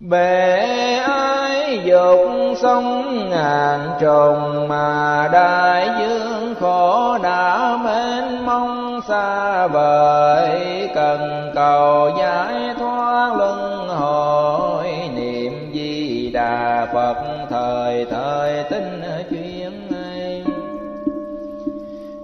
Bể ái dục sông ngàn trùng, mà đại dương khổ đã mênh mông xa vời. Cần cầu giải thoát luân hồi, niệm Di Đà Phật thời thời tinh chuyên ngay.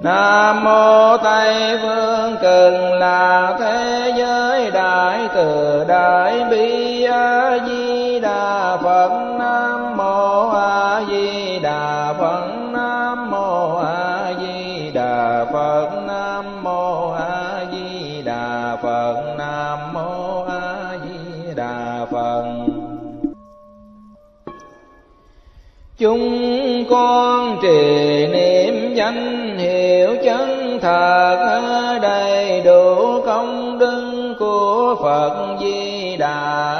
Nam mô Tây Phương Cực Lạc Thế Giới Đại Từ Đại Bi A Di Đà Phật. Nam mô A Di Đà Phật. Nam mô A Di Đà Phật. Nam mô A Di Đà Phật. Nam mô A Di Đà Phật. Chúng con trì niệm danh hiệu chân thật, ở đầy đủ công đức của Phật Di Đà.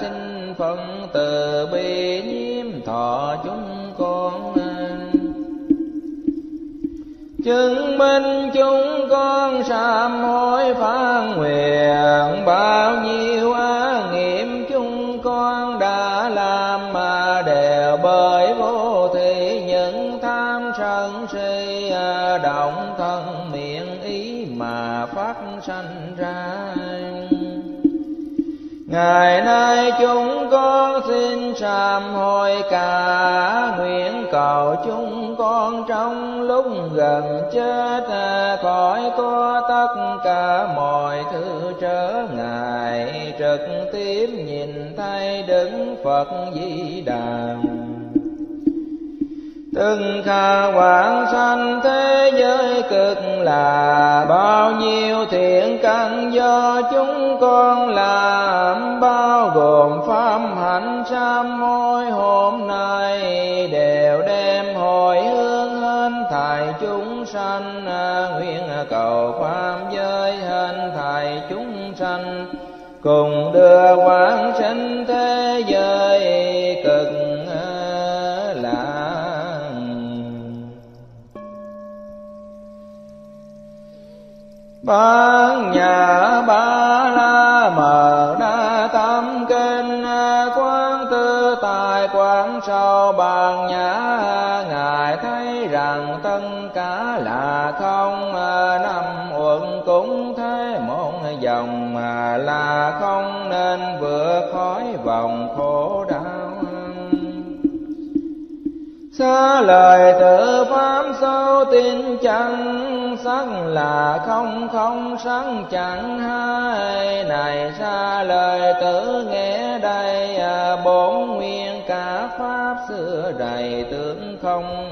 Xin Phật từ bi nhiếp thọ chúng con, chứng minh chúng con sám hối phán nguyện. Bao nhiêu ác nghiệm chúng con đã làm, mà đều bởi vô thị những tham sân si động thân miệng ý mà phát sanh ra. Ngày nay chúng con xin sám hối cả nguyện, cầu chúng con trong lúc gần chết khỏi có tất cả mọi thứ trở ngại, trực tiếp nhìn thấy Đức Phật Di Đà. Từng khả quảng sanh thế giới cực là, bao nhiêu thiện căn do chúng con làm, bao gồm pháp hạnh sám hối hôm nay, đều đem hồi hướng hết thảy chúng sanh. Nguyện cầu pháp giới hết thảy chúng sanh cùng đưa quảng sanh thế giới cực là. Bán nhà ba la mật đa tâm kinh, quán tư tài quán sâu bàn nhã. Ngài thấy rằng tất cả là không, năm uẩn cũng thế một dòng mà là không, nên vượt khỏi vòng khổ đau. Xa lời tự pháp sâu tin chẳng, sắc là không sắc chẳng hai. Này xa lời tự nghe đây, bốn nguyên cả pháp xưa đầy tướng không.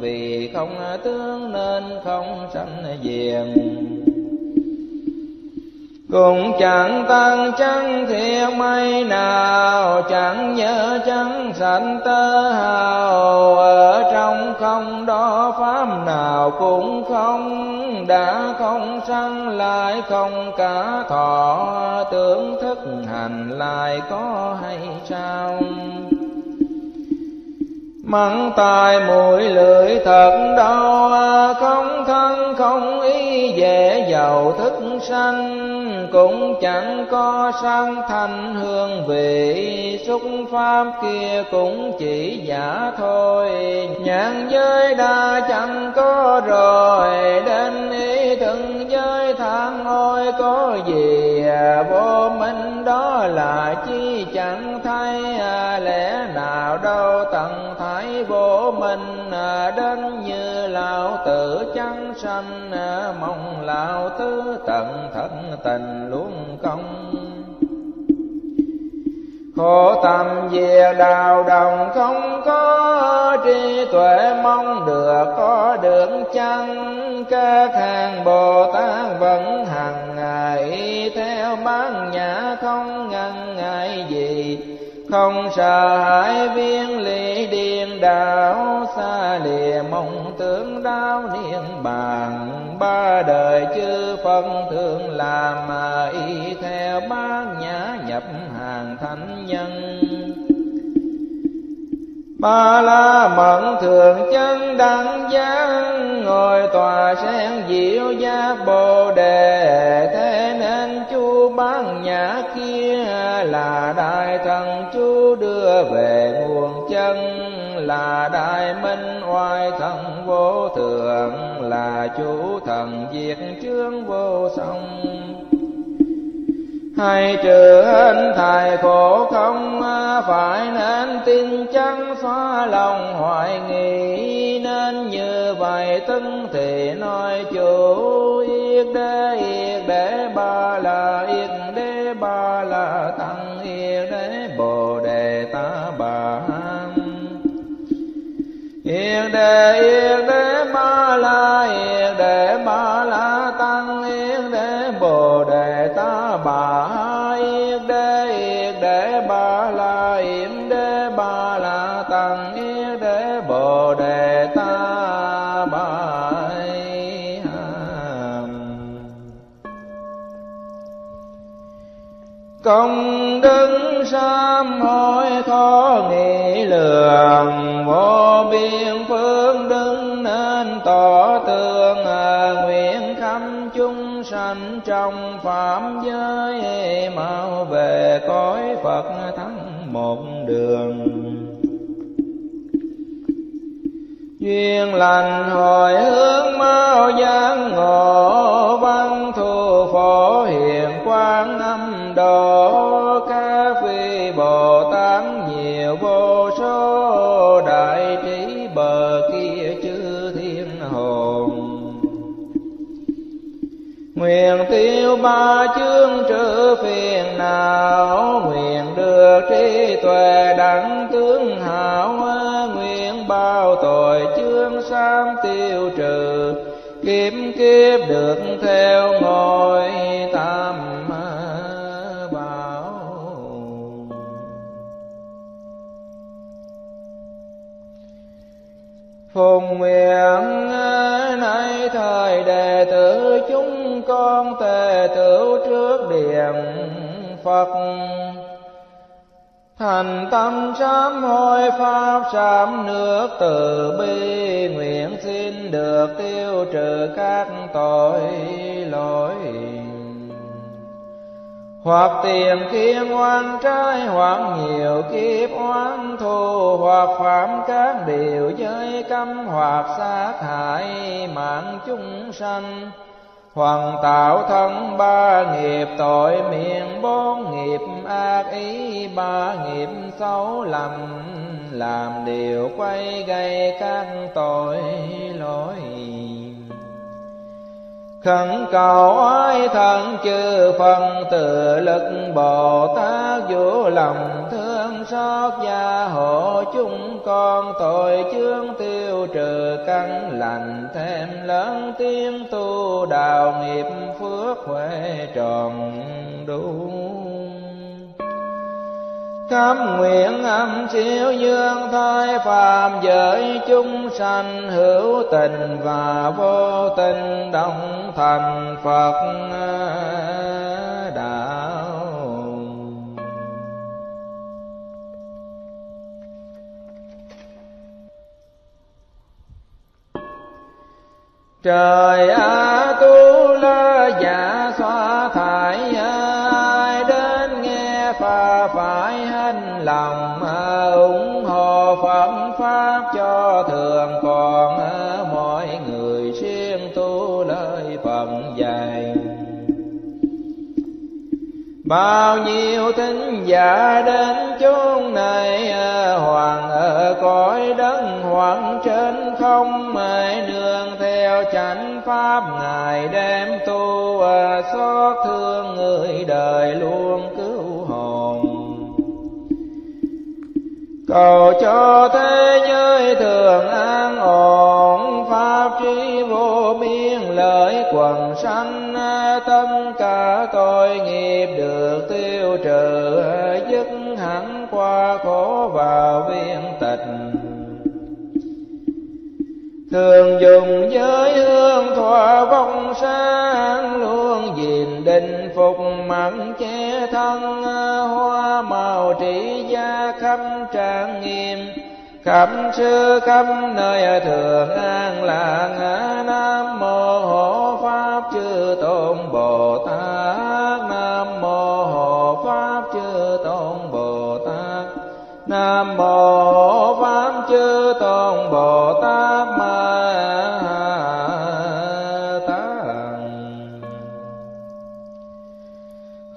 Vì không tướng nên không sanh diệm, cũng chẳng tăng chẳng thiệt mây nào. Chẳng nhớ chẳng sanh tơ hào, ở trong không đó pháp nào cũng không. Đã không sanh lại không cả thọ, tưởng thức hành lại có hay sao? Mắng tai mũi lưỡi thật đau, không thân không ý dễ giàu thức sanh. Cũng chẳng có sang thanh hương vị, xúc pháp kia cũng chỉ giả thôi. Nhãn giới đã chẳng có rồi, đến ý thân giới than ôi có gì? Vô minh đó là chi chẳng thấy, lẽ nào đâu tận thấy vô minh. Đến như lão tử chẳng sanh, mong lão tứ tận thân tình luôn công. Khổ tâm về đào đồng không có trí tuệ, mong được có được chăng? Các hàng Bồ Tát vẫn hằng ngày theo bát nhã, không ngần ngại gì, không sợ hãi viên lý điên đảo. Xa lìa mong tưởng đau niên bàn, ba đời chư Phật thường làm, mà y theo bát nhã nhập hàng thánh nhân. Ba la mật thường chân đẳng giác, ngồi tòa sen diệu giác Bồ Đề. Thế nên chú bán nhã kia là đại thần chú đưa về nguồn chân, là đại minh oai thần vô thượng, là chủ thần diệt chướng vô song. Hay trừ hên thầy khổ không phải nên tin chắn xóa lòng hoài nghi, nên như vậy tấn thì nói chủ yết đế ba la, yết đế ba la tăng, yết đế bồ đề ta bà ham, yết đế ba la, yết đế ba la tăng, yết đế bồ đề ta bà. Công đức sám hối khó nghĩ lường, vô biên phương đứng nên tỏ tường, nguyện khắp chúng sanh trong phạm giới mau về cõi Phật thắng một đường. Duyên lành hồi hướng mau giác ngộ, văn thù phổ hiền Quan Âm độ, ca phi Bồ Tát nhiều vô số, đại trí bờ kia chư thiên hồn. Nguyện tiêu ba chướng trừ phiền não, nguyện được trí tuệ đẳng tướng hảo, nguyện bao tội chướng sám tiêu trừ, kiếp kiếp được theo ngôi tam bảo. Phùng nguyện nay thời đệ tử chúng con tề tựu trước điện Phật, thành tâm sám hối pháp sám nước từ bi, nguyện xin được tiêu trừ các tội lỗi, hoặc tiền kiếp oan trái, hoặc nhiều kiếp oán thù, hoặc phạm các điều giới cấm, hoặc sát hại mạng chúng sanh, hoặc tạo thân ba nghiệp tội miệng, bốn nghiệp ác ý, ba nghiệp xấu lầm, làm điều quay gây các tội lỗi. Khẩn cầu ai thần chư Phật tự lực Bồ Tát, vũ lòng thương xót gia hộ chúng con, tội chướng tiêu trừ căn lành thêm lớn, tiếng tu đạo nghiệp phước huệ tròn đủ. Cám nguyện âm siêu dương thai phàm giới chúng sanh, hữu tình và vô tình đồng thành Phật đạo. Trời A Tu La Dạ Xoa Thải, ai đến nghe Phật phải hân lòng ủng hộ Phật pháp cho thường còn, mọi người siêng tu lời Phật dạy. Bao nhiêu thính giả đến chốn này, hoàng ở cõi đất hoàng trên không, mời nương theo chánh pháp ngài đem tu, xót thương người đời luôn cứu hồn. Cầu cho thế giới thường an ổn, pháp trí vô biên lợi quần sanh, tất cả tội nghiệp được tiêu trừ, dứt hẳn qua khổ vào viên tịch. Thường dùng giới hương thỏa vong sáng, luôn gìn định phục mặn che thân, hoa màu trị gia khắp trang nghiêm, khắp xứ khắp nơi thường an lạc. Nam mô hộ pháp chư tôn Bồ Tát, Nam mô Nam mô Pháp Chư Tôn Bồ Tát Ma Tát.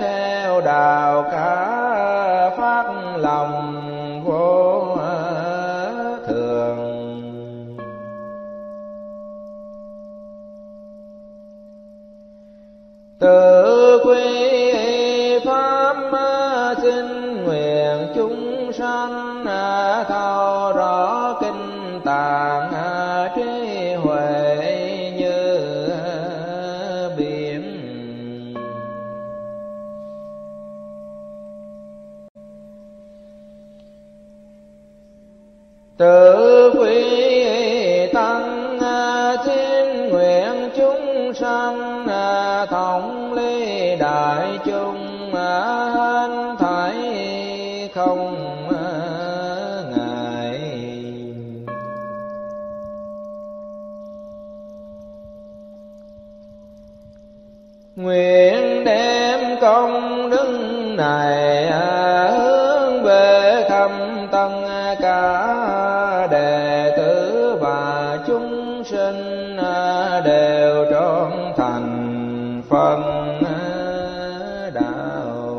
theo đạo cả phát lòng vô thường. Tự quy pháp xin nguyện chúng sanh thâu rõ kinh tạng trí huệ như biển. Tự quy tăng xin nguyện chúng sanh thống lý đại chúng hết thảy không ngại. Nguyện đem công đức này hướng về khắp tất cả đệ tử và chúng sinh đều trọn thành Phật đạo.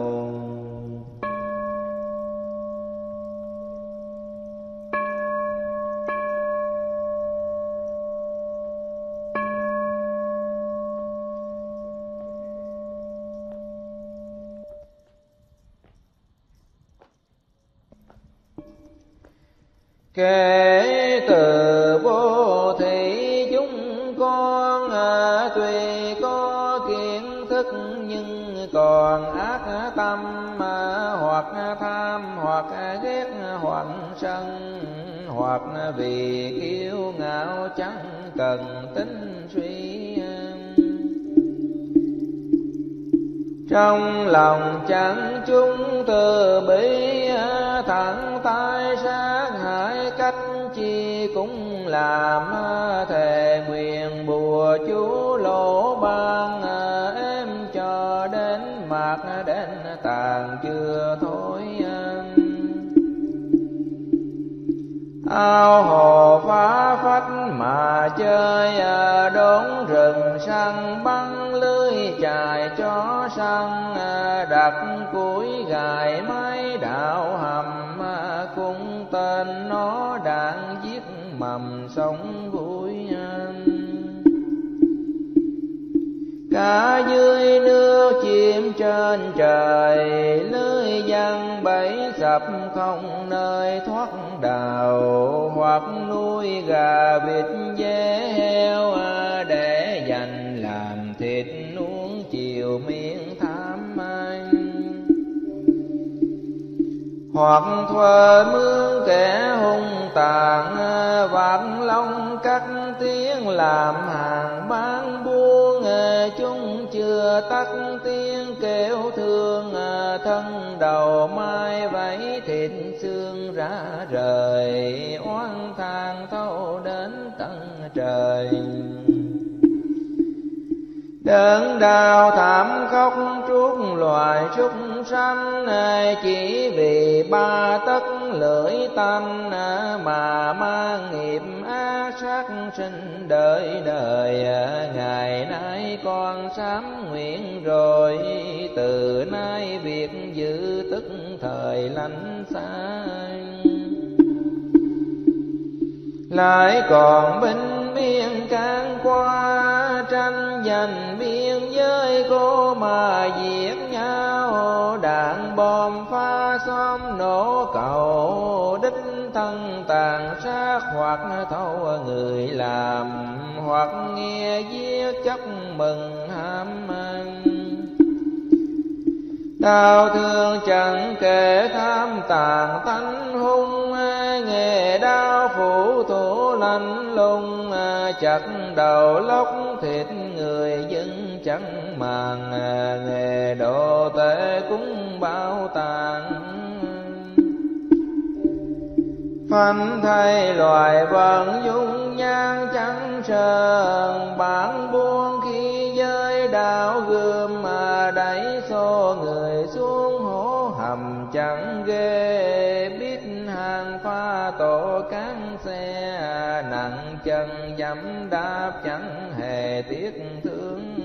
Kể từ vô thị chúng con tuy có kiến thức nhưng còn ác tâm hoặc tham hoặc ghét hoặc sân hoặc vì kiêu ngạo chẳng cần tính suy. Trong lòng chẳng chúng từ bi thẳng tay sát hại cách chi cũng làm thề nguyện bùa chú lỗ ban em cho đến mặt đến tàn chưa thôi. Ao hồ phá phách mà chơi đốn rừng săn băng lưới chài chó săn đặt cuối gài mái đạo hầm cũng tên nó đạn giết mầm sống vui. Cả dưới nước chim trên trời lưới giăng bẫy sập không nơi thoát đào hoặc nuôi gà vịt dê heo để dành làm thịt nuông chiều miệng tham ăn. Hoặc thuê mướn kẻ hung tàn vạn long cắt tiếng làm hàng bán buôn chúng chưa tắt tiếng kêu thương thân đầu mai vẫy thịt xương ra rời oan thang thâu đến tận trời. Đớn đau thảm khóc trước loài súc sanh chỉ vì ba tấc lưỡi tanh mà mang nghiệp ác sát sinh đời đời. Ngày nay con sám nguyện rồi từ nay việc giữ tức thời lánh xa. Lại còn binh biên can qua tranh giành biên giới cô mà giết nhau đạn bom phá xóm nổ cầu đích thân tàn sát hoặc thâu người làm hoặc nghe giết chóc mừng ham ăn. Đau thương chẳng kể tham tàn tánh hung nghề đau phủ thủ lanh lung chặt đầu lóc thịt người dân chẳng màng nghề đồ tệ cũng bao tàn. Phanh thay loài vận dung nhan chẳng sờn bản buông khi chân dám đáp chẳng hề tiếc thương.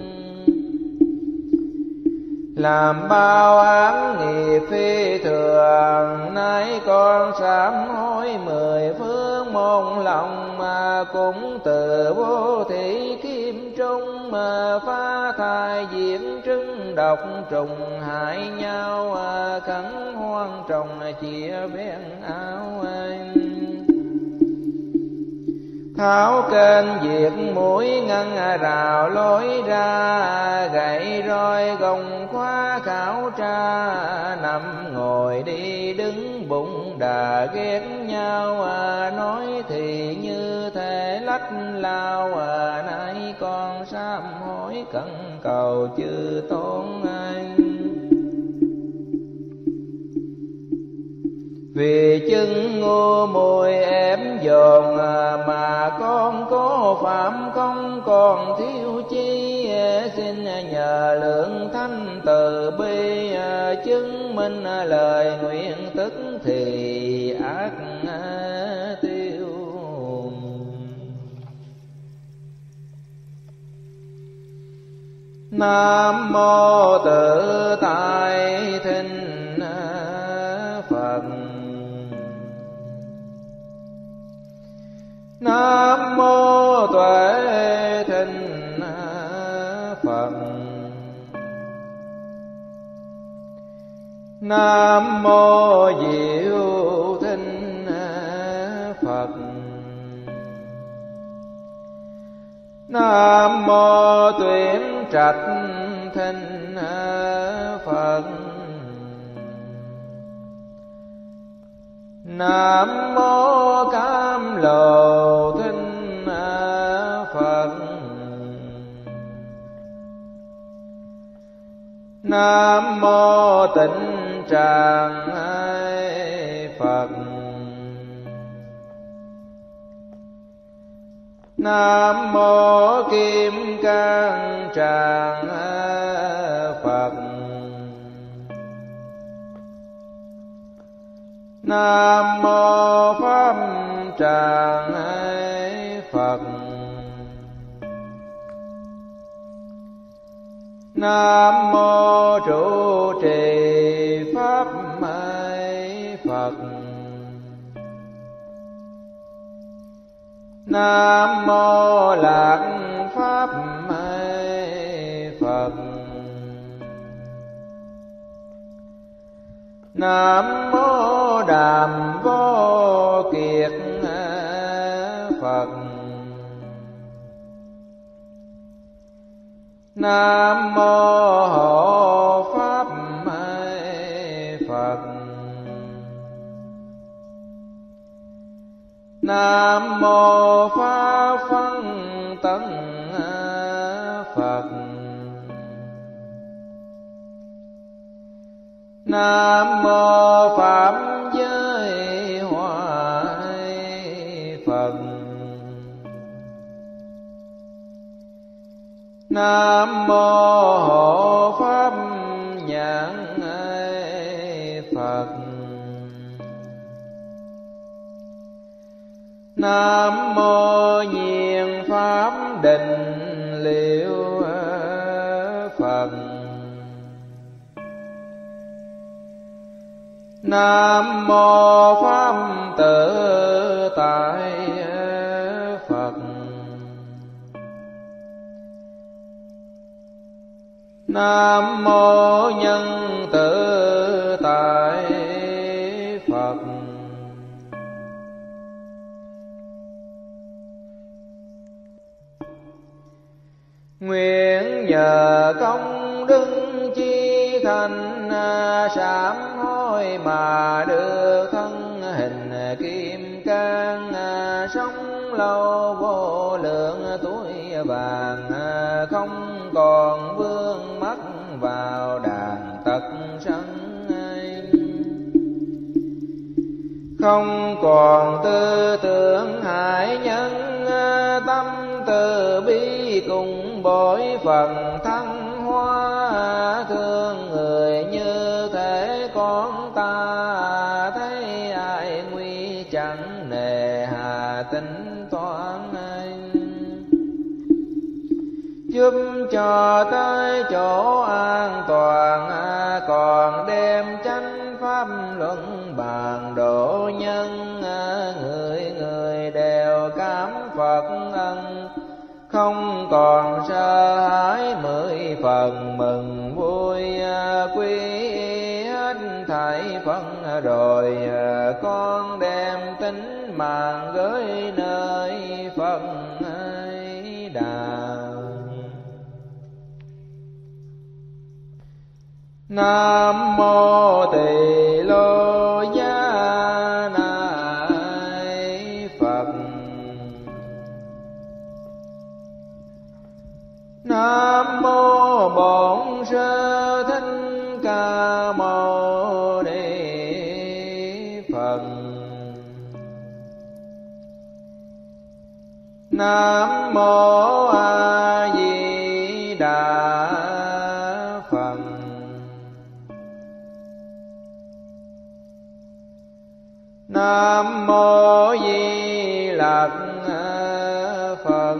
Làm bao án nghiệp phi thường, nay con sám hối mười phương môn lòng, mà cũng từ vô thị kim trung, mà phá thai diễm trứng độc trùng hại nhau, khẩn hoang trồng chia bên áo anh. Tháo kênh diệt mũi ngăn rào lối ra, gậy roi gồng khóa khảo tra, nằm ngồi đi đứng bụng đà ghét nhau, nói thì như thế lách lao, nay con sám hối cần cầu chư tôn anh. Vì chân ngô môi em dồn, mà con có phạm không còn thiếu chi, xin nhờ lượng thanh từ bi, chứng minh lời nguyện tức thì ác tiêu. Nam mô Tự Tại Thinh Phật. Nam mô Tuệ Thinh Phật. Nam mô Diệu Thinh Phật. Nam mô Tuyển Trạch Thinh Phật. Nam mô Cam Lồ Thinh Phật. Nam mô Tịnh Tràng Phật. Nam mô Kim Cang Tràng Phật. Nam mô Pháp Tràng Phật. Nam mô Trụ Trì Pháp Phật. Nam mô Lạc Pháp Phật. Nam mô Đàm Vô Kiệt Phật. Nam mô Hộ Pháp Phật. Nam mô Pháp Phân Tấn Phật. Nam mô Phạm Giới Hòa Phật. Nam mô Hộ Pháp Nhãn Phật. Nam mô Nhiền Pháp Định Liễu Phật. Nam mô Pháp Tự Tại Phật. Nam mô Nhân Tự Tại Phật. Nguyện nhờ công đức chi thành sám hối mà được thân hình kim cang, sống lâu vô lượng tuổi vàng, không còn vương mắc vào đàn tật sân, không còn tư tưởng hại nhân, tâm từ bi cùng bội phần thăng hoa, thương người như thể con ta, thấy ai nguy chẳng nề hà tính toán. giúp cho tới chỗ an toàn, còn đem chánh pháp luận bàn độ nhân. Người người đều cảm Phật ân, không còn sợ hãi mười phần mừng vui. Quý hết thảy phân rồi, con đem tính mạng gửi nơi Phật Đà. Nam mô Tỳ Lô Giá Na Phật. Nam mô Bổn Sư Thích Ca Mâu Ni Phật. Nam mô A Di Đà Phật. Nam mô Di Lặc Phật.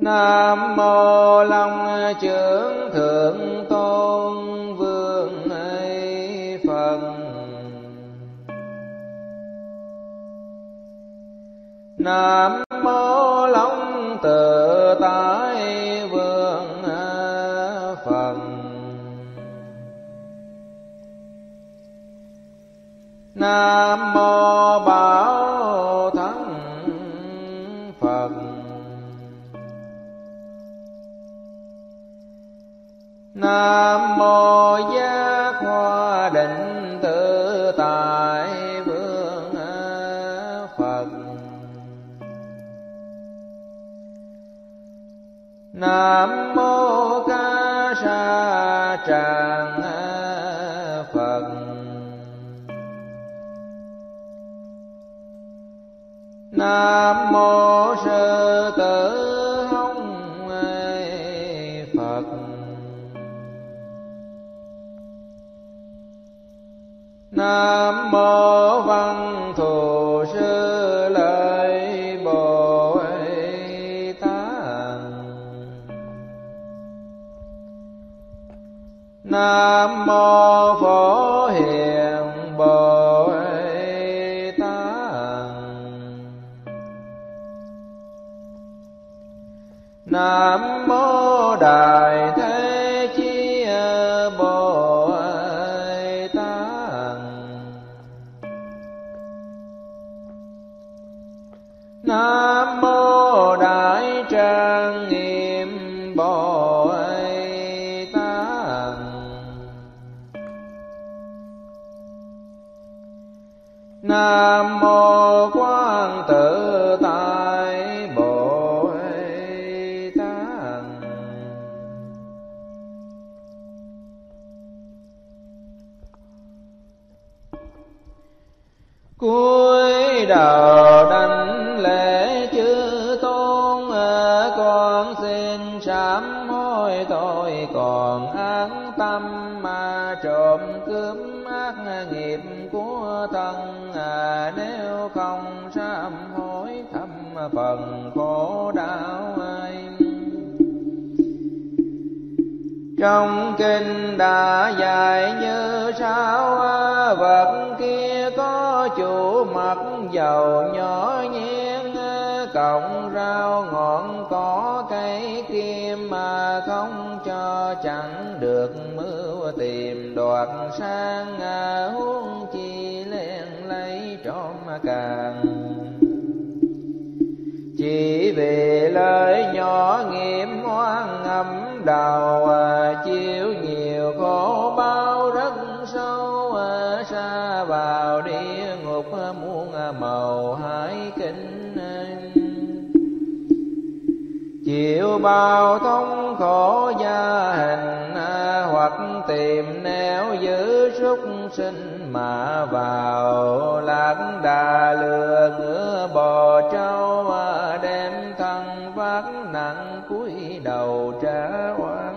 Nam mô Long Trưởng Thượng Tôn Vương Phật. Nam mô Long Tự Tại Vương Phật. Nam mô Bảo Thắng Phật. Nam mô Giác Hoa Định Tự Tại Vương Phật. Nam mô Ca Sa Tràng Phật. Nam mô Sư Tử Hống Phật. Nam mô Văn Thù Sư Lợi Bồ Tát. Nam mô Phổ Hiền Bồ Tát. Nam mô Đại Thế Chí Bồ Tát. Nam mô Đại Trang Nghiêm Bồ Tát. Nam mô Quán Tự Tại Bồ Tát. Cúi đầu đảnh lễ chư tôn, con xin sám hối tôi còn ác tâm mà trộm cướp ác nghiệp của thân. Nếu không sám hối thâm phần khổ đau ai. Trong kinh đã dạy như sao, vật kia có chủ mặc dầu nhỏ nhen, cộng rau ngọn cỏ cây kim mà không cho chẳng được mưa tìm đoạt sang, huống chi liền lấy trộm càng. Chỉ vì lời nhỏ nghiệm oan ngầm đầu, chiếu nhiều khổ bao rất sâu, xa vào địa ngục muôn màu hải kinh. Chịu bao thống khổ gia hình, hoặc tìm nẻo giữ súc sinh mà vào. Lạc đà lừa ngựa bò trâu, đem thân vác nặng cúi đầu trả oán.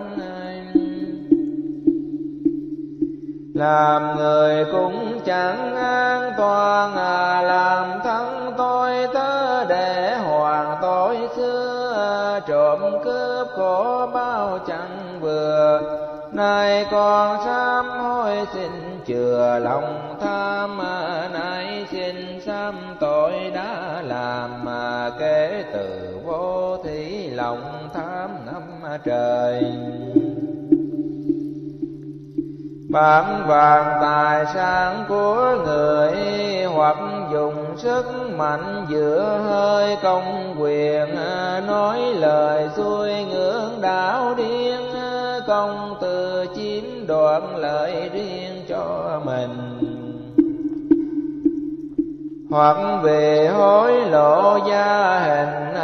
Làm người cũng chẳng an toàn, làm thân tôi tớ Nay con sám hối xin chừa lòng tham, nay xin sám tội đã làm, mà kể từ vô thủy lòng tham năm trời. Bản vàng tài sản của người, hoặc dùng sức mạnh giữa hơi công quyền, nói lời xuôi ngưỡng đảo điên, công từ chiếm đoạt lợi riêng cho mình. Hoặc về hối lộ gia hình,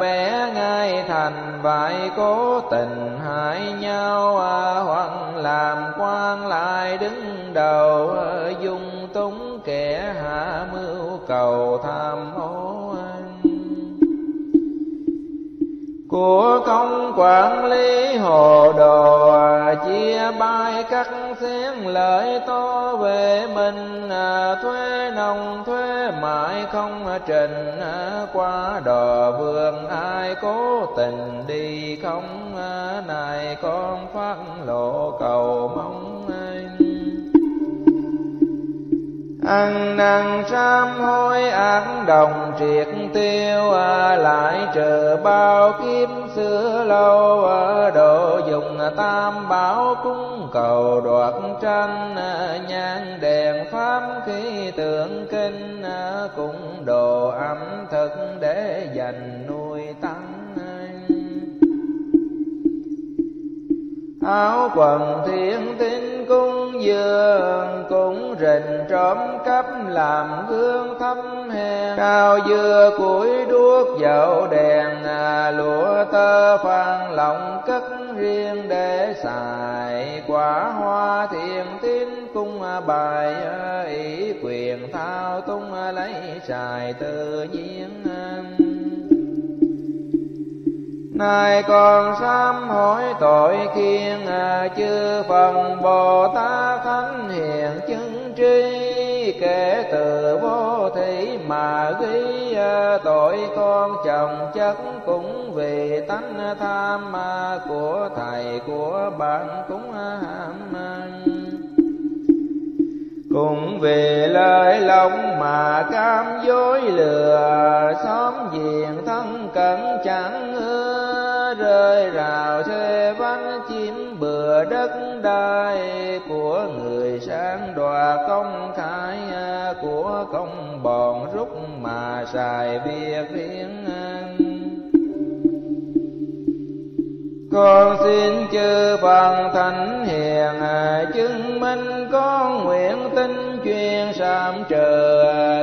bé ngay thành vại cố tình hại nhau, hoặc làm quan lại đứng đầu, dung túng kẻ hạ mưu cầu tham ô. Của công quản lý hồ đồ, chia bai cắt xén lợi to về mình, thuế nông thuế mãi không trình, qua đò vườn ai cố tình đi không, này con phát lộ cầu mong. Ăn năn sám hối ác đồng triệt tiêu, lại trừ bao kiếp xưa lâu, độ dùng tam bảo cúng cầu đoạt tranh, nhang đèn pháp khí tượng kinh, cũng đồ ẩm thực để dành nuôi tăng. Áo quần thiên tín cung dường, cũng rình trộm cắp làm gương thấp hèn, cao dưa củi đuốc dầu đèn, lụa tơ phan lòng cất riêng để xài. Quả hoa thiên tín cung bài, ý quyền thao túng lấy xài tự nhiên. Nay con sám hối tội kiên, chư phần Bồ Tát thánh hiền chứng trí, kể từ vô thủy mà ghi, tội con chồng chất cũng vì tánh tham, của thầy của bạn cũng ham. Cũng về lời lòng mà cam dối lừa, xóm diện thân cẩn chẳng ưa, rơi rào thuê bánh chiếm bừa đất đai, của người sáng đoạt công khai, của công bọn rút mà xài việc riêng. Con xin chư Phật thánh hiền chứng minh, con nguyện tinh chuyên sám trừ,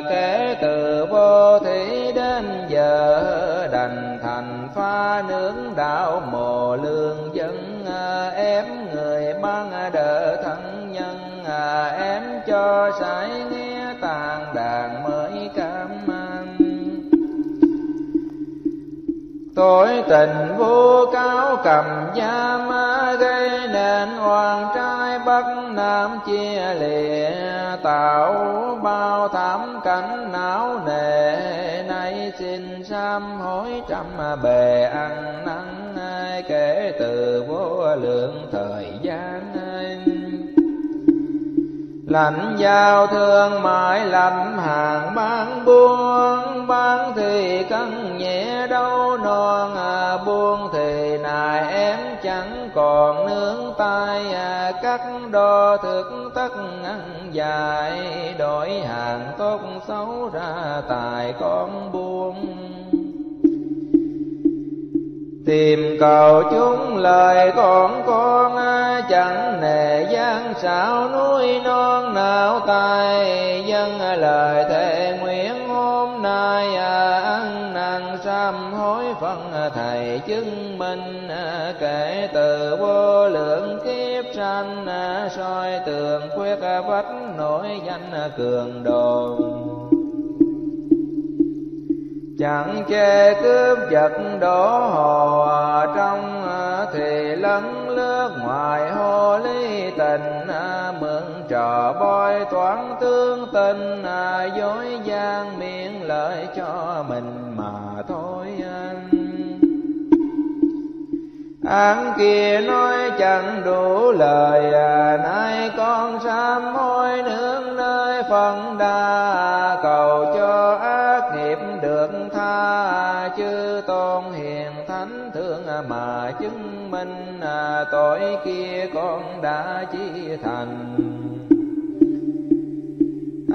kể từ vô thủy đến giờ đành thành pha nướng đạo mồ lương dân, ém người ban đỡ thân nhân, ém cho sải nghe tàn đàn mới cam mang. Tội tình vô cáo cầm giam, gây nên oan trai Bắc Nam chia lìa, tạo bao thảm cảnh não nề, nay xin sám hối trăm bề ăn năn, kể từ vô lượng thời gian. Lạnh giao thương mãi làm hàng bán buôn, bán thì cân nhẹ đâu non, buôn thì nài em chẳng còn nướng tay, cắt đo thực tất ăn dài, đổi hàng tốt xấu ra tài con buôn. Tìm cầu chúng lời con chẳng nề gian xảo núi non nào tay, dân lời thề nguyện hôm nay, ăn năn sám hối phân thầy chứng minh, kể từ vô lượng kiếp sanh, soi tường quyết vách nổi danh cường đồ. Chẳng che cướp giật đổ hồ, trong thì lấn lướt ngoài hồ ly tình, mượn trò bói toán tương tình, dối gian miệng lợi cho mình mà thôi. Ăn kia nói chẳng đủ lời, nay con sám hối nương nơi Phật Đà, cầu cho ác nghiệp được tha, chư tôn hiền thánh thương mà chứng minh, tội kia con đã chí thành.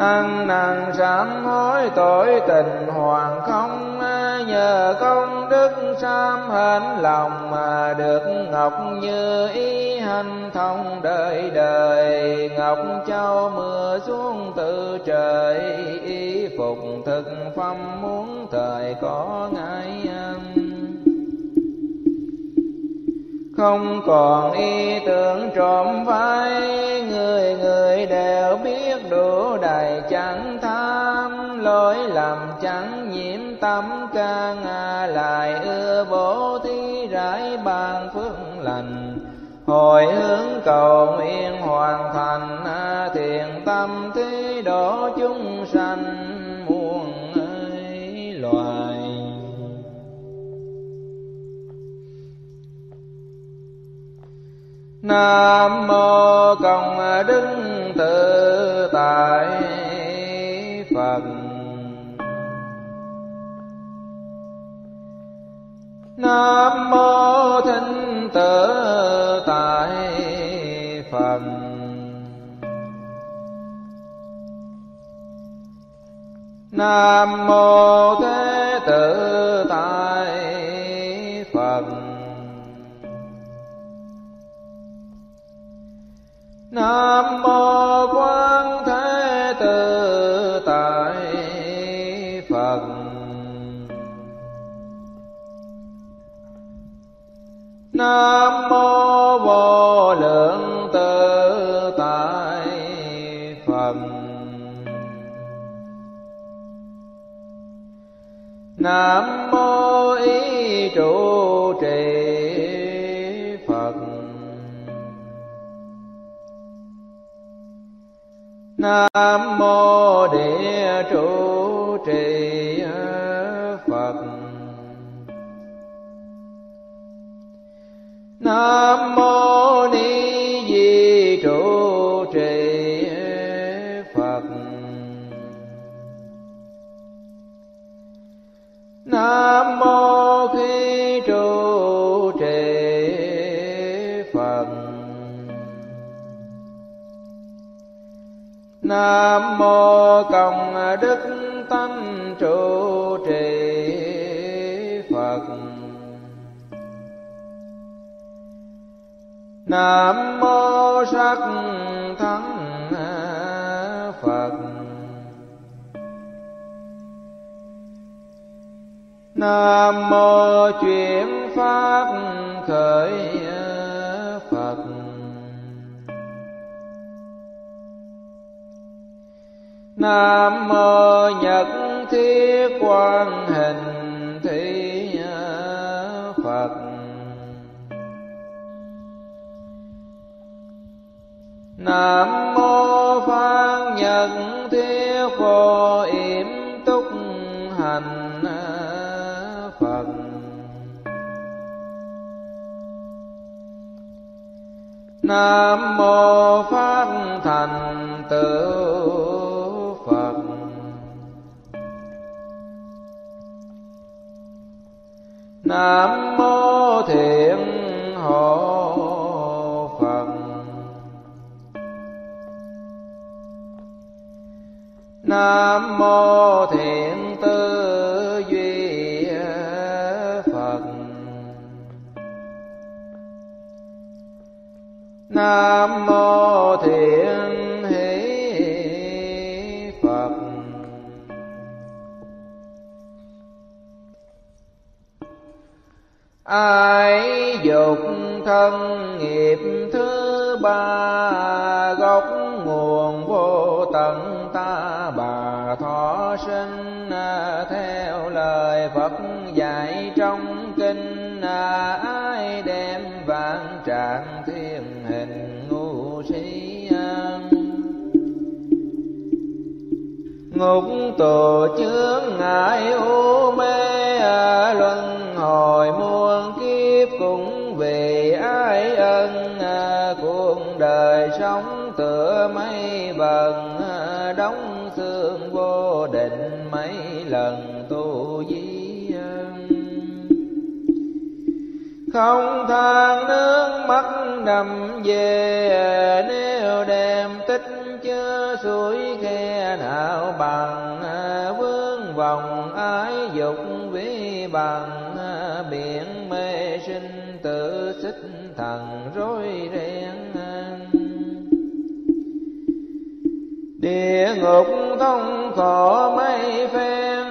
Ăn năn sám hối tội tình hoàn không, nhờ công đức sám hạnh lòng mà được ngọc như ý hành thông đời đời. Ngọc châu mưa xuống từ trời, y phục thực phẩm muốn thời có ngài âm. Không còn ý tưởng trộm vai, người người đều biết đủ đầy chẳng tham, lỗi lầm chẳng nhiễm tâm ca ngà, lại ưa bố thí rải ban phước lành. Hồi hướng cầu nguyện hoàn thành, thiện tâm thí độ chúng sanh muôn loài. Nam mô Công Đức Tự Tại Phật. Nam mô Thinh Tự Tại Phật. Nam mô Thế Tự Tại Phật. Nam mô Quán Thế Tự Tại Phật. Nam mô Vô Lượng Tự Tại Phật. Nam mô Ý Trụ Trì Phật. Nam mô Địa Trụ Trì Phật. Nam mô Ni Di Trụ Trì Phật. Nam mô Khi Trụ Trì Phật. Nam mô Công Đức Tánh Trụ Trì Phật. Nam mô Sắc Thắng Phật. Nam mô Chuyển Pháp Khởi Phật. Nam mô Nhật Thiết Quang Hình Thí Phật. Nam mô Phan Nhật Thiết Vô Yểm Túc Hành Phật. Nam mô Pháp Thành Tựu Phật. Nam mô Thiện Hộ Phật. Nam mô Thiện Tư Duy Phật. Nam mô Thiện Ái dục thân nghiệp thứ ba, gốc nguồn vô tận ta bà thọ sinh. Theo lời Phật dạy trong kinh, ai đem vạn trạng thiên hình ngu si, ngục tù chướng ngại u mê, luân hồi muôn kiếp cũng về. vần đóng xương vô định mấy lần tu di. Không than nước mắt nằm về nếu đem tích chớ suối khe nào bằng vướng vòng ái dục vĩ bằng biển mê sinh tự xích thần rối ren. Địa ngục thông khổ mấy phen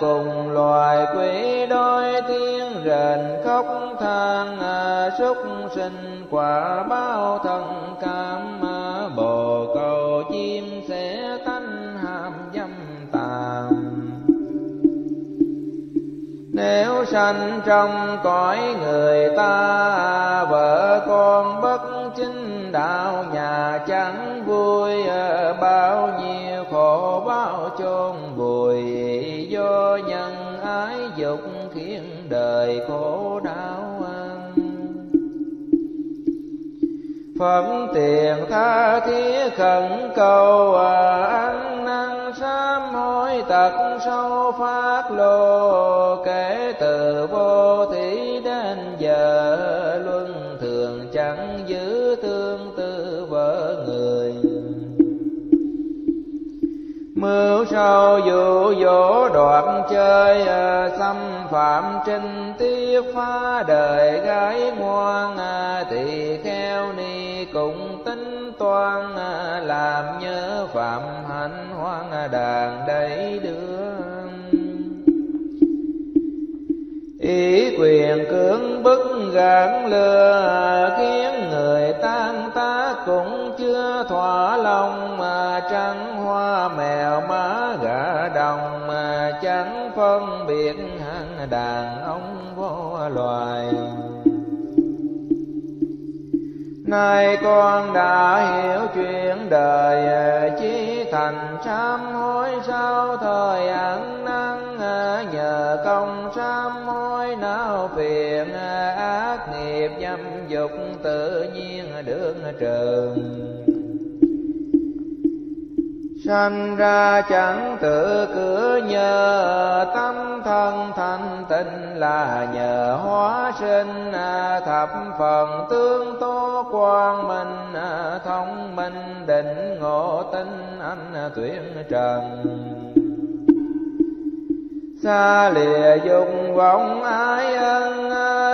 cùng loài quỷ đôi tiếng rền khóc than súc sinh quả báo thân cam bồ câu chim sẽ tanh hàm dâm tàm. Nếu sanh trong cõi người ta vợ con bất chính đạo nhà chẳng vui bao nhiêu khổ bao chôn vùi do nhân ái dục khiến đời khổ đau. Phẩm tiền tha thiết khẩn cầu ăn năn sám hối tật sâu phát lô kể từ vô thủy đến giờ luân thường chẳng giữ tương tư vợ người. Mưu sâu dụ dỗ đoạt chơi xâm phạm trinh tiết phá đời gái ngoan tỳ kheo ni cũng tính toan làm nhớ phạm hạnh hoang đàn đầy đường. Ý quyền cưỡng bức gạn lừa khiến người tan tác cũng chưa thỏa lòng mà trắng hoa mèo má gà đồng mà chẳng phân biệt hạng đàn ông vô loài. Nay con đã hiểu chuyện đời chí thành sám hối sau thời ăn năn nhờ công sám hối não phiền ác nghiệp dâm dục tự nhiên được trừ. Sanh ra chẳng tự cửa nhờ tâm thân thanh tịnh là nhờ hóa sinh thập phần tương tố quang minh thông minh định ngộ tinh anh tuyển trần. Xa lìa dùng vọng ái ân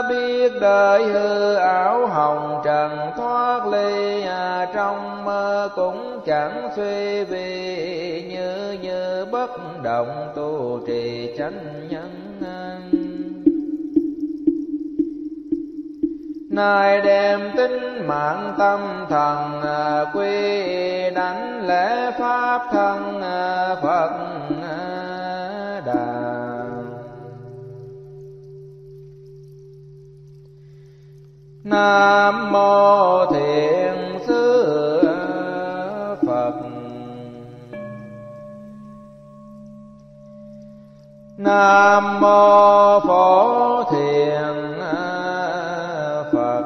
biết đời hư ảo hồng trần thoát ly trong mơ cũng chẳng suy vì như như bất động tu trì chánh nhân. Nay đem tính mạng tâm thần quy đánh lễ pháp thân Phật Đà. Nam mô Thiện Sư Phật. Nam mô Phổ Thiện Phật.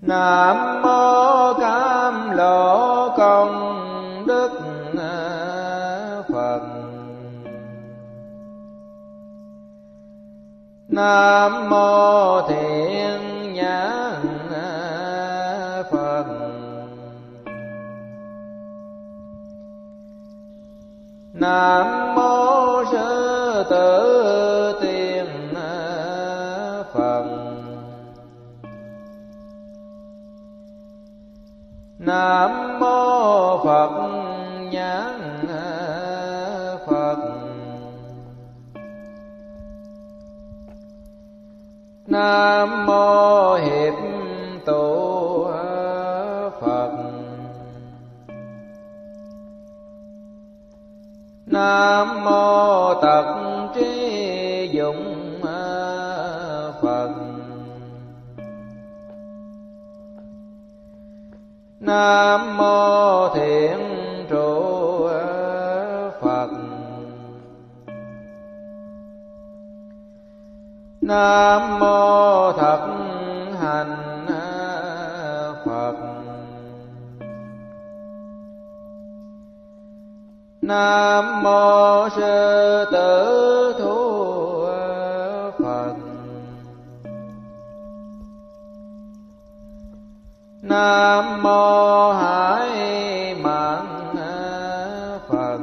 Nam mô Cam Lộ Công Đức Phật. Nam mô Thiện Nhãn Phật. Nam mô Sư Tử Tiên Phật. Nam mô Phật Nhãn Phật. Nam mô Hiệp Tụ Phật. Nam mô Tật Trí Dũng Phật. Nam mô Thiện Trụ Phật. Nam mô Thật Hành Phật. Nam mô Sư Tử Thú Phật. Nam mô Hải Mạng Phật.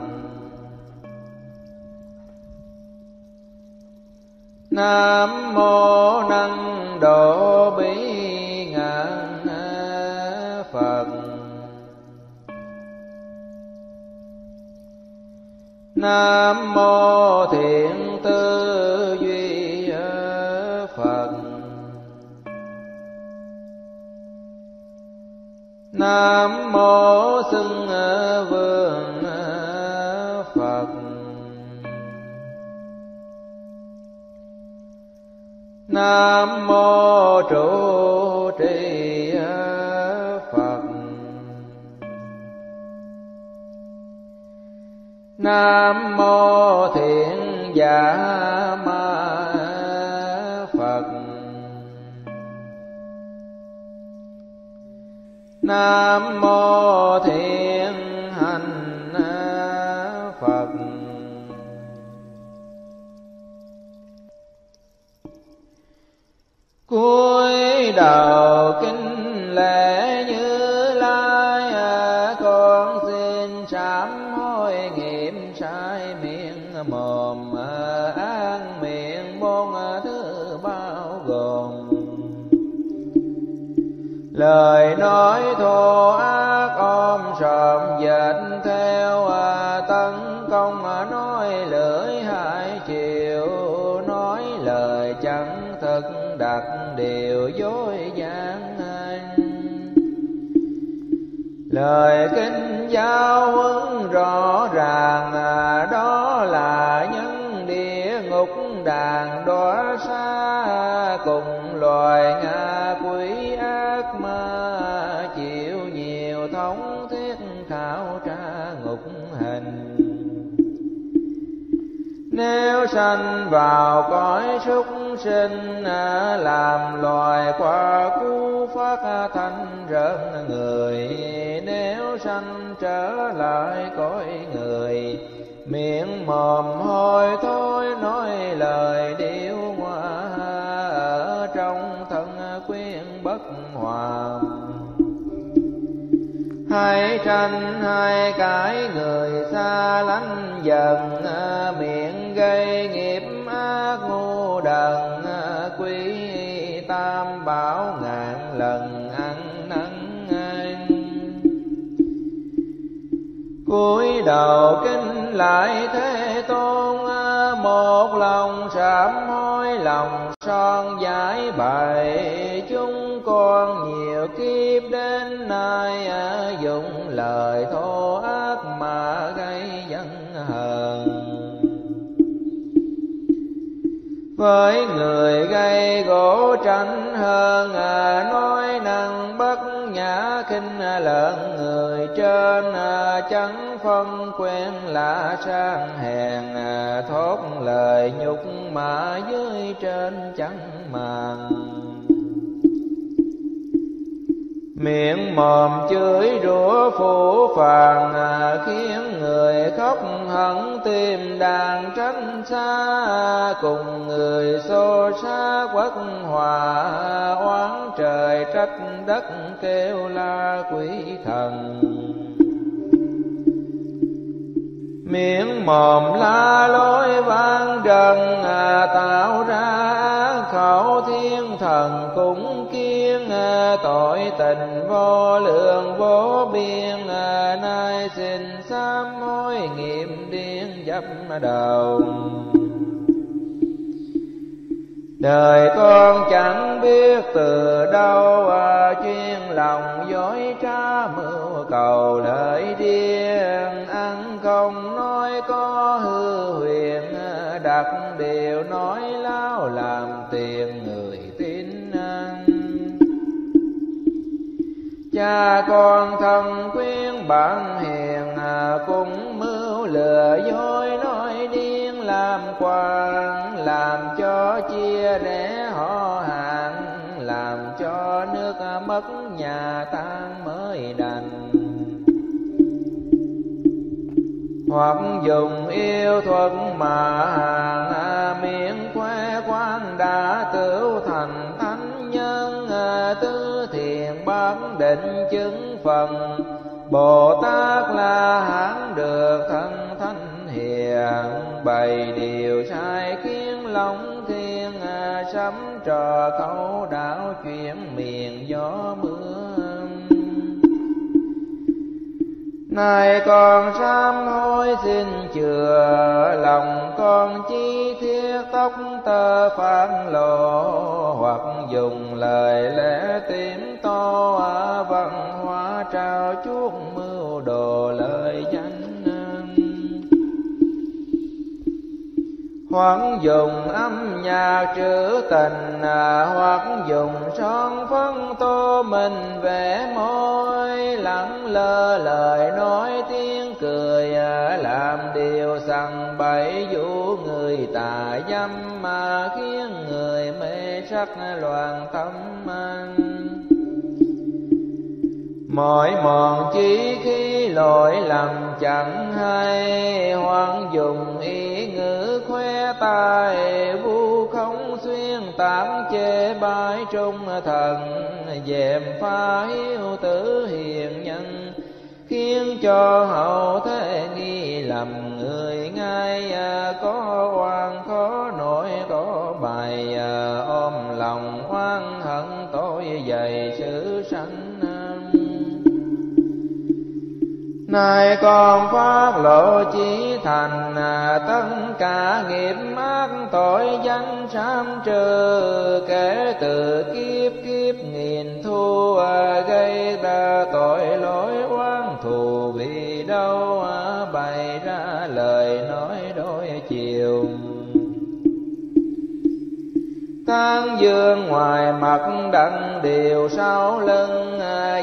Nam mô Năng Độ Bí Ngạn Phật. Nam mô Thiện Tư Duy Phật. Nam mô Xưng Vương Phật. Nam mô Trụ Trì Phật. Nam mô Thiện Giả Ma Phật. Nam mô Thiện Hành Phật. Cuối đầu kính lễ Như Lai, con xin sám hối nghiệm sai miệng mồm, an miệng môn thứ bao gồm lời nói thô ác, ôm sòm dệt theo tấn công, nói lưỡi hai chiều, nói lời chẳng thật đặt điều dối gian hành. Lời kinh giáo huấn rõ ràng, đó là những địa ngục đàn đọa xa, cùng loài ngạ quỷ ác ma chịu nhiều thống thiết khảo tra ngục hình. Nếu sanh vào cõi súc sinh, làm loài qua cú phát thành rợn người. Nếu sanh trở lại cõi người, miệng mồm hôi thôi nói lời điêu ngoa, ở trong thân quyến bất hòa. Hãy tranh hai cái người xa lánh dần, miệng gây nghiệp ác ngu đần, quý tam bảo ngàn lần ăn năn. Cúi đầu kính lại Thế Tôn, một lòng sám hối lòng son giải bày, chúng con nhiều kiếp đến nay dùng lời thô ác mà gây giận hờn. Với người gây gỗ tranh hơn, nói năng bất nhã khinh lợn người trên, chẳng phân quen lạ sang hèn, thốt lời nhục mà dưới trên chẳng màng. Miệng mồm chửi rủa phủ phàng, khiến người khóc hận tim đàn tránh xa, cùng người xô xá quất hòa, oán trời trách đất kêu la quỷ thần. Miệng mồm la lối vang trần, tạo ra khẩu thiên thần cũng kiêng, tội tình vô lượng vô biên, nay xin sám hối nghiệm điên dập đầu. Đời con chẳng biết từ đâu, chuyên lòng dối trá mưu cầu lợi điên, ăn không nói có hư huyền, đặt điều nói láo làm tiền người tin ăn. Cha con thân quyến bạn hiền, cũng mưu lừa dối nói điên làm quan, làm cho chia rẽ họ hàng, làm cho nước mất nhà tan mới đành. hoặc dùng yêu thuật mà hàng miệng khoe quan đã tựu thành thánh nhân. Tứ thiền bát định chứng phần Bồ Tát La Hán được thân thánh hiền. Bày điều sai kiến lòng thiên sấm trò câu đảo chuyển miền gió mưa. Này con sám hối xin chừa lòng con chi thiết tóc tơ phản lộ, hoặc dùng lời lẽ tím to văn hóa trao chuốc mưu đồ lời danh, hoặc dùng âm nhạc trữ tình, hoặc dùng son phấn tô mình vẽ môi, lẳng lơ lời nói tiếng cười, làm điều sằng bậy vũ người tà dâm, mà khiến người mê sắc loạn tâm anh. Mọi mòn chí khi lỗi lầm chẳng hay, hoặc dùng ý ngữ khoe tài vu không xuyên tạm chê bái trung thần, dèm pha hiếu tử hiền nhân khiến cho hậu thế nghi lầm người ngay. Có oan có nỗi có bài ôm lòng oan hận tối dày sự sanh. Nay con phát lộ chí thành tất cả nghiệp ác tội danh sám trừ, kể từ kiếp kiếp nghìn thu gây ra tội lỗi oán thù vì đâu bày ra lời nói đôi chiều. Tán dương ngoài mặt đặng điều sau lưng,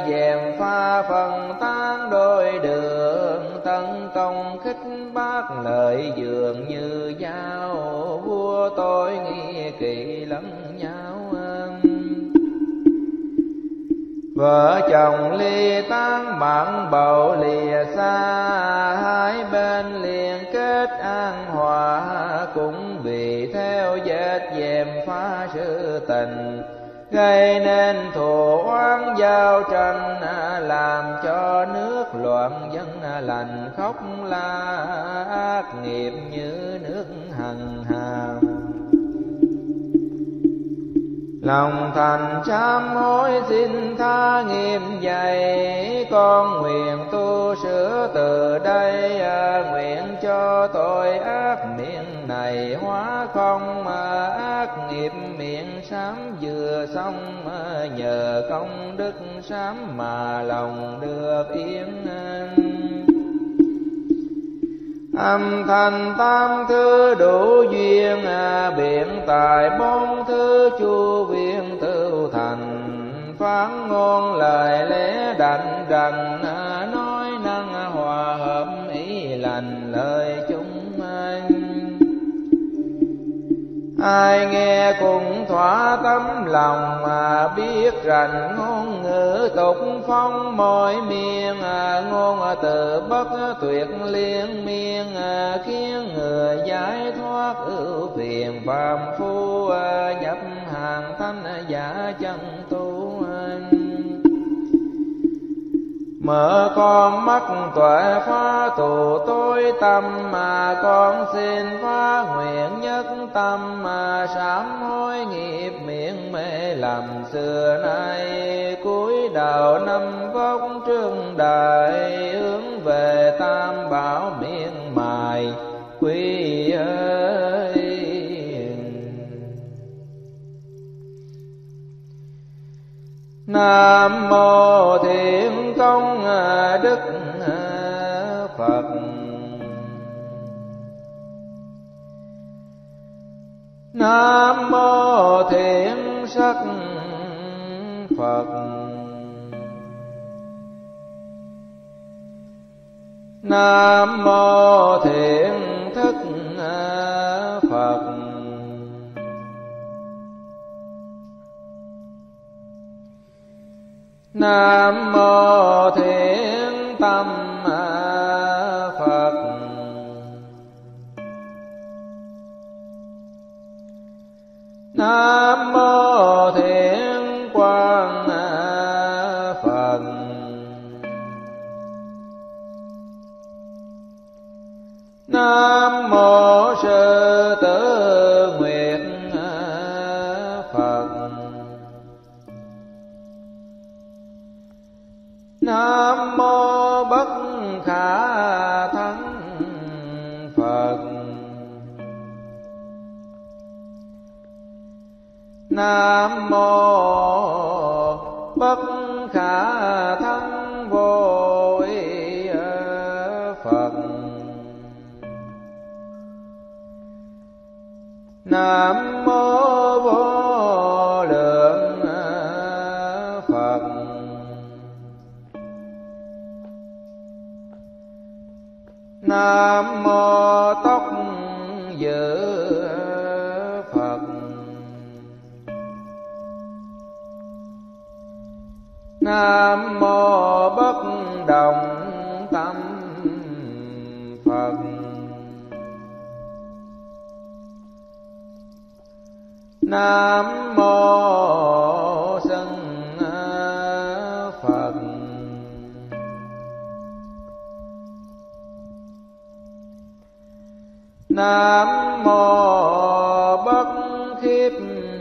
dèm pha phần tán đôi đường, tấn công khích bác lợi dường như dao, vua tôi nghi kỵ lẫn nhau. Vợ chồng ly tán bạn bầu lìa xa, hai bên liền kết an hòa, cũng vì theo vết dèm phá sự tình, gây nên thù oán giao tranh, làm cho nước loạn dân lành khóc la, ác nghiệp như nước hằng hà. Lòng thành sám hối xin tha nghiệp dày, con nguyện tu sửa từ đây, nguyện cho tội ác miệng này hóa không, mà ác nghiệp miệng sám vừa xong, nhờ công đức sám mà lòng được yên. Âm thanh tam thứ đủ duyên, biện tài bốn thứ chu viên tự thành, phán ngôn lời lẽ đành đành, nói năng hòa hợp ý lành lời chúng anh. Ai nghe cũng thỏa tấm lòng, mà biết rằng ngôn ngữ tục phong mọi miệng, ngôn từ bất tuyệt liên miên, khiến người giải thoát ưu phiền phàm phu, nhập hàng thánh giả chân tu. Mở con mắt tuệ phá tù tối tâm, mà con xin phá nguyện nhất tâm, mà sám hối nghiệp miệng mê lầm xưa nay, cúi đầu năm vóc trương đại, hướng về tam bảo miệng mài quý ơi. Nam mô Thiện Công Đức Phật. Nam mô Thiện Sắc Phật. Nam mô Thiện Thức Phật. Nam mô Thiện Tâm Phật. Nam mô Sư Tử Nguyện Phật. Nam mô Bất Khả Thắng Phật. Nam mô Bất Khả Thắng Vô Phật. Nam mô Vô Lượng Phật. Nam mô Tóc Dự Phật. Nam mô Bất Động Tâm Phật. Nam mô Xưng Phật. Nam mô Bất Khiếp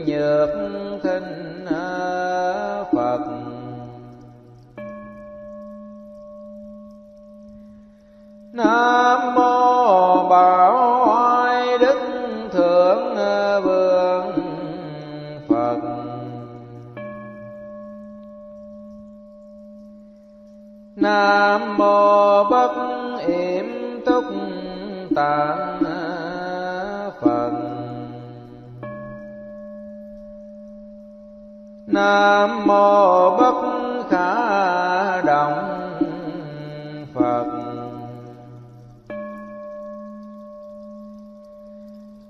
Nhược Thinh Phật. Nam mô Bảo Nam mô Bất Yểm Túc Tạng Phật. Nam mô Bất Khả Động Phật.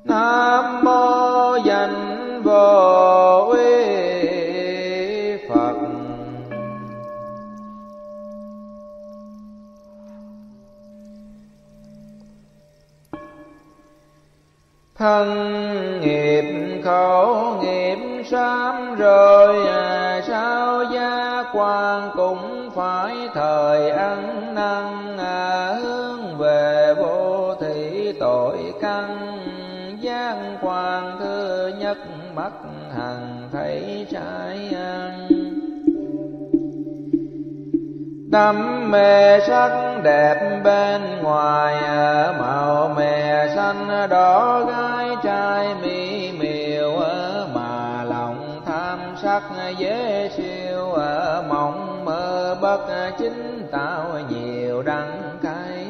Nam mô Danh Vô Uy Phật. Thân nghiệp khẩu nghiệp sám rồi sao gia quan cũng phải thời ăn năn hướng về vô thị tội căn gian quan thứ nhất mắt hằng thấy trái ăn đắm mê sắc đẹp bên ngoài màu mè xanh đỏ gái trai mỹ miều mà lòng tham sắc dễ siêu mộng mơ bất chính tạo nhiều đắng cay.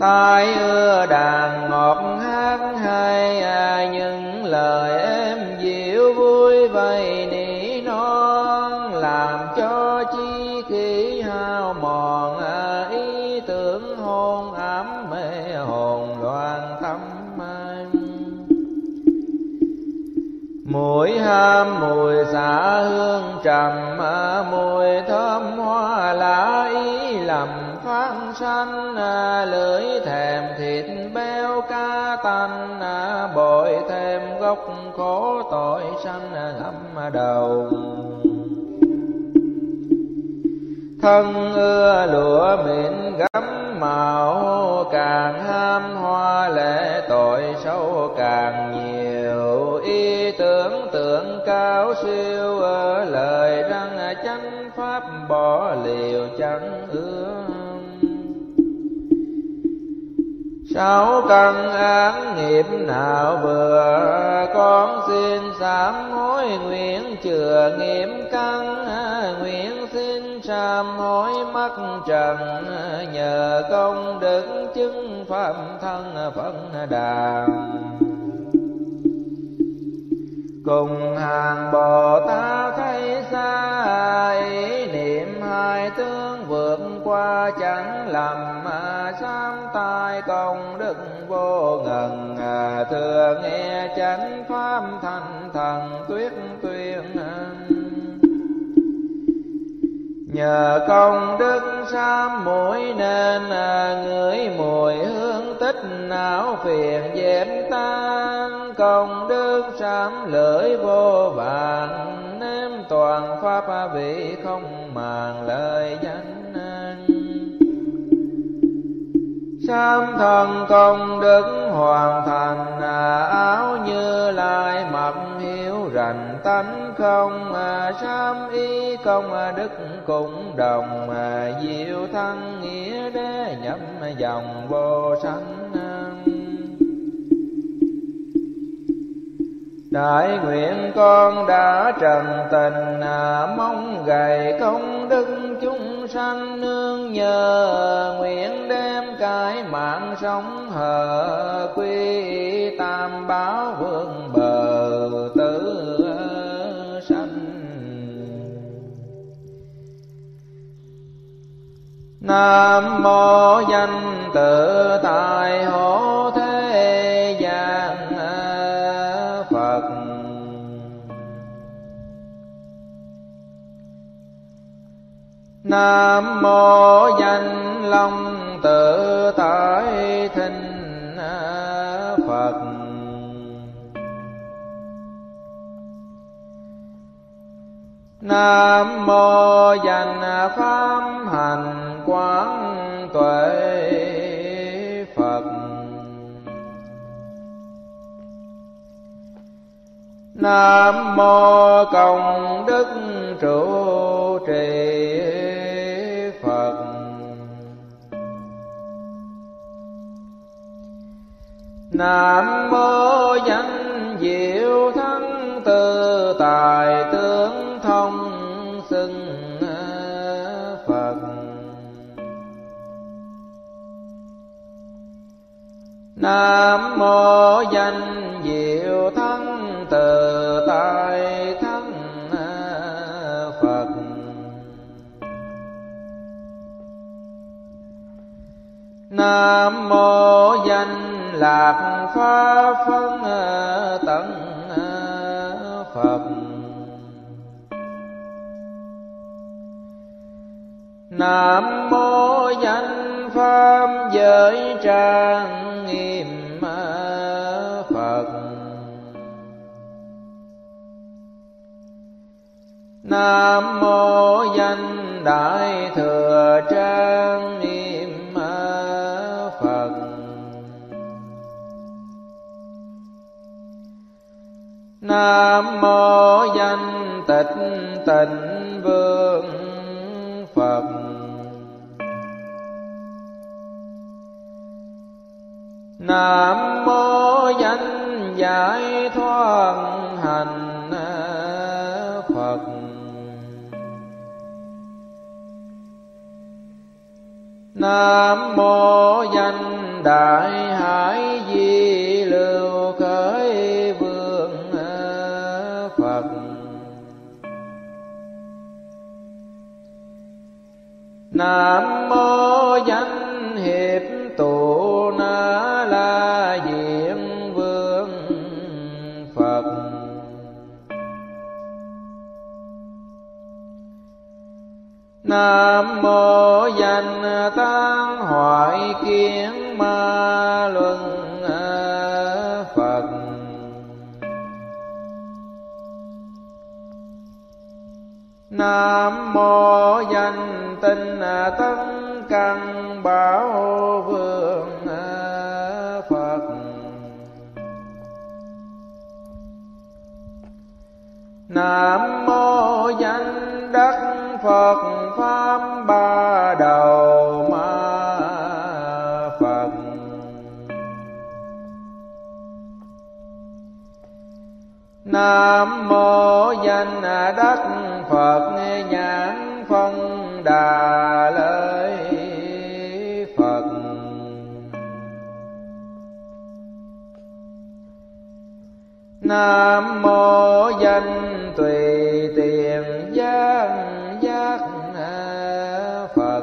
Tai ưa đàn ngọt hát hay những lời êm dịu vui vầy nỉ non làm cho chi khí hao mòn ý tưởng hôn ám mê hồn loạn tâm man. Mùi ham mùi xả hương trầm mùi thơm hoa lá ý lầm phán sanh lưỡi thèm thịt béo cá tanh bội thêm gốc khổ tội sanh ngậm đầu. Thân ưa lụa mịn gấm màu càng ham hoa lệ tội sâu càng nhiều ý tưởng tượng cao siêu ở lời răng chánh pháp bỏ liều chẳng ưa. Sáu căn án nghiệp nào vừa con xin sám hối nguyện chừa nghiệp căn nguyện xin sám hối mắc trần nhờ công đức chứng pháp thân Phật Đà. Cùng hàng Bồ Tát thấy xa ý niệm hai tướng vượt qua chẳng lầm sám tai công đức vô ngần thừa nghe chánh pháp thành thần tuyết tuyên. Nhờ công đức sám mũi nên ngửi mùi hương tích não phiền dẹp tan. Công đức sám lưỡi vô vàng nếm toàn pháp vị không màng lời danh. Sám thân công đức hoàn thành, áo Như Lai mặc hiếu rành tánh không. Sám y công đức cũng đồng, diệu thân nghĩa đế nhâm dòng vô sanh. Đại nguyện con đã trần tình, mong gầy công đức chúng sanh nương nhờ. Nguyện đem cái mạng sống hờ, quy tam bảo vương bờ tử sanh. Nam mô danh tự tại hộ thế gian Phật. Nam mô danh Long tự tại thinh Phật. Nam mô danh pháp hành quán tuệ Phật. Nam mô công đức trụ trì Phật. Nam mô danh diệu thắng từ tài tướng thông xưng Phật. Nam mô danh diệu thắng từ tài thắng Phật. Nam mô danh lạc pháp phân tận Phật. Nam mô danh pháp giới trang nghiêm Phật. Nam mô danh đại thừa trang nghiêm Phật. Nam mô danh tịch tịnh vương Phật. Nam mô danh giải thoát hành Phật. Nam mô danh đại hải di lưu cõi vương Phật. Nam mô danh hiệp tụ na la diệm vương Phật. Nam mô danh tán hoại kiến ma luân Phật. Nam mô danh tinh tấn căn bảo vương Phật. Nam mô danh đắc Phật pháp ba đầu ma Phật. Nam mô danh đắc Phật nhãn phân đà lợi Phật. Nam mô danh tùy tiện giác giác Phật.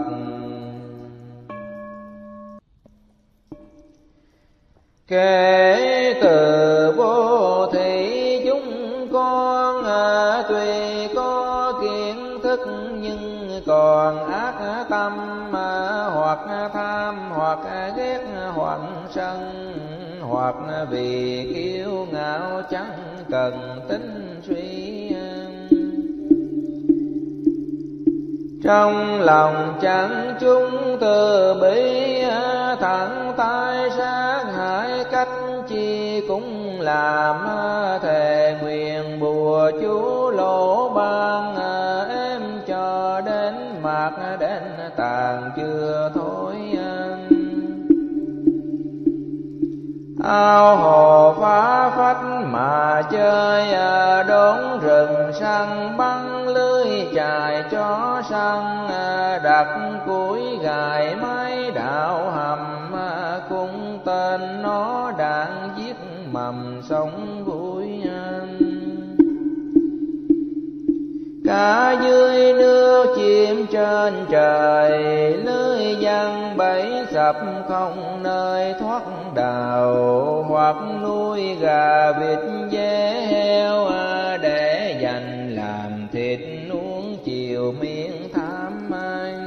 Kể từ vô thị chúng con tuy có kiến thức nhưng còn ác tâm, hoặc tham hoặc ghét hoặc sân, hoặc vì kiêu ngạo chẳng cần tính suy. Trong lòng chẳng chúng từ bi tha tận tai sát hại canh chi cũng làm, thề nguyện bùa chú lỗ ban em cho đến mạt đến tàn chưa thôi. Ao hồ phá phách mà chơi, đốn rừng săn băng lưới chài chó săn, đặt củi gài mái đạo hầm, cũng tên nó đạn giết mầm sống vui. Cả dưới nước chim trên trời, lưới giăng bẫy sập không nơi thoát đào, hoặc nuôi gà vịt dê heo, để dành làm thịt uống chiều miệng tham ăn.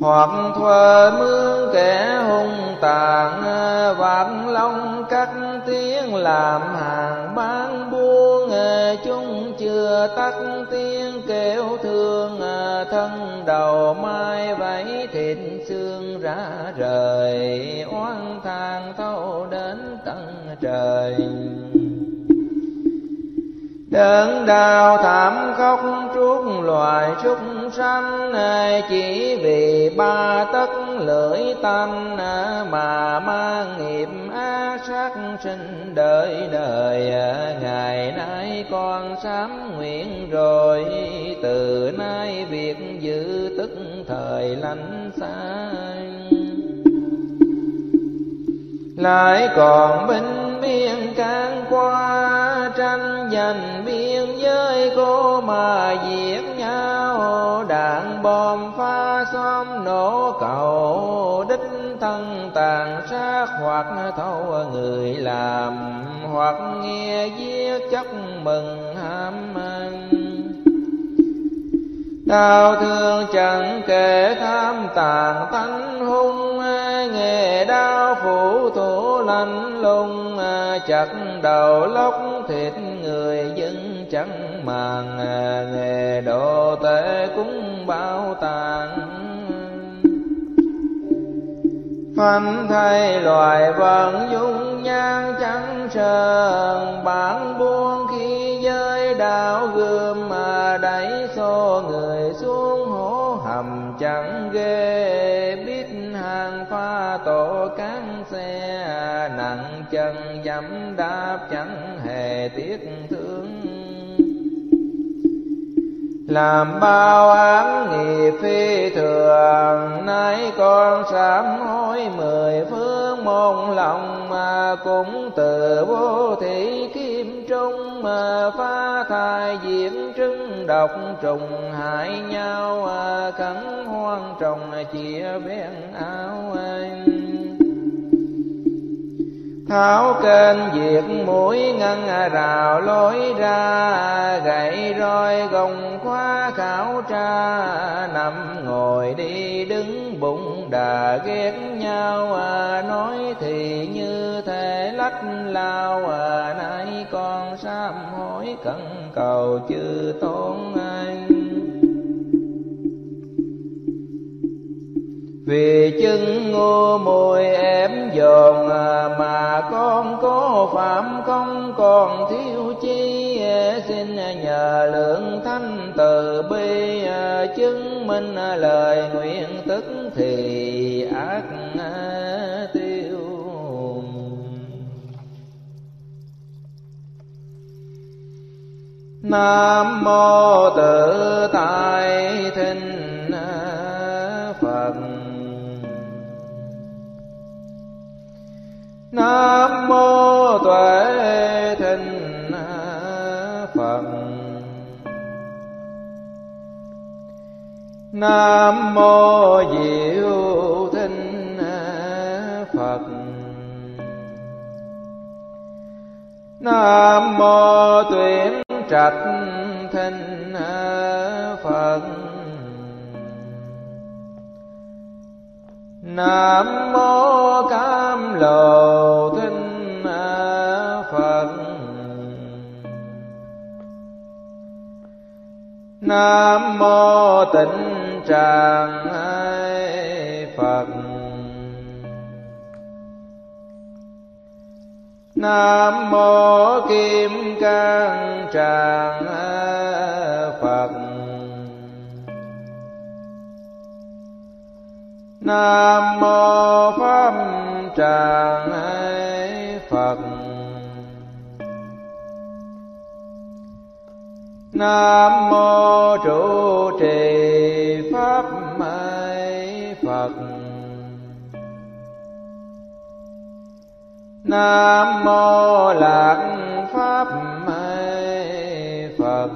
Hoặc thuở mướn kẻ hung tàn, vạn long cắt tiếng làm hàng bán buôn, chúng chưa tắt tiếng kêu thương, thân đầu mai vẫy thịt xương ra rời, oan than thâu đến tận trời. Đớn đau thảm khóc trút loài súc sanh, chỉ vì ba tấc lưỡi tanh, mà mang nghiệp ác sát sinh đời đời. Ngày nay con sám nguyện rồi, từ nay việc giữ tức thời lánh xa. Lại còn binh biên can qua, tranh giành biên giới cô mà giết nhau, đạn bom phá xóm nổ cầu, đích thân tàn sát hoặc thâu người làm, hoặc nghe giết chóc mừng ham ăn. Đau thương chẳng kể tham tàn tánh hung, nghề đao phủ thủ lạnh lùng, chặt đầu lóc thịt người dân chẳng màng, nghề đồ tể cũng bao tàn. Phanh thay loài vận dung nhan trắng sờn, bản buông khi giới đạo gươm, mà đẩy xô người xuống hố hầm chẳng ghê. Biết hàng pha tổ cán xe, nặng chân dẫm đạp chẳng hề tiếc thương. Làm bao án nghiệp phi thường, nay con sám hối mười phương môn lòng, mà cũng từ vô thị kim trung, mà phá thai diễm trứng độc trùng hại nhau, khẩn hoang trồng chia bên áo anh. Tháo kênh diệt mũi ngăn rào lối ra, gậy roi gồng khóa khảo tra, nằm ngồi đi đứng bụng đà ghét nhau, nói thì như thể lách lao. Nay con sám hối cẩn cầu chư tôn anh, vì chân ngô môi ém dồn, mà con có phạm không còn thiếu chi. Xin nhờ lượng thanh từ bi, chứng minh lời nguyện tức thì ác tiêu. Nam mô Tự Tại Thinh Phật. Nam mô Tuệ Thinh Phật. Nam mô Diệu Thinh Phật. Nam mô Tuyển Trạch Thinh Phật. Nam mô Cam Lồ Thinh Phật. Nam mô Tịnh Tràng Phật. Nam mô Kim Cang Tràng Phật. Nam mô Pháp Tràng Phật. Nam mô Trụ Trì Pháp Phật. Nam mô Lạc Pháp Phật.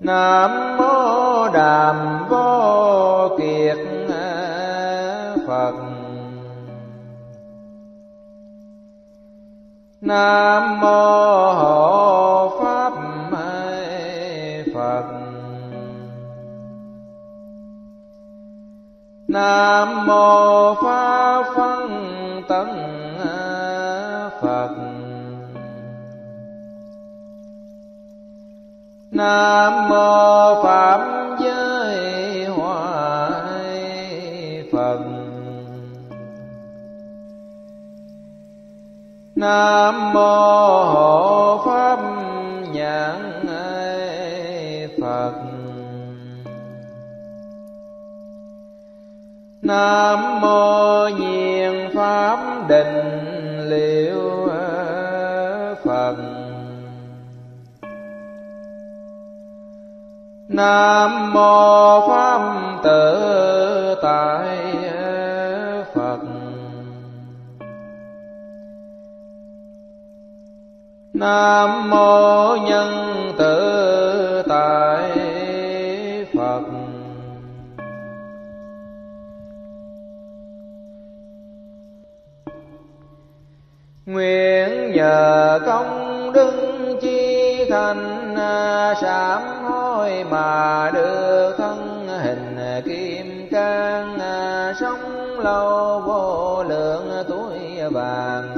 Nam mô Đàm Vô Kiệt Phật. Nam mô Hộ Pháp Phật. Nam mô Pháp Phân Tấn Phật. Nam mô Phạm Giới Hòa Phật. Nam mô Hộ Pháp Nhãn Phật. Nam mô Nhiền Pháp Định Liễu Phật. Nam mô Pháp Tự Tại Phật. Nam mô Nhân Tự Tại Phật. Nguyện nhờ công đức chi thành sám hối mà được thân hình kim cang, sống lâu vô lượng tuổi vàng,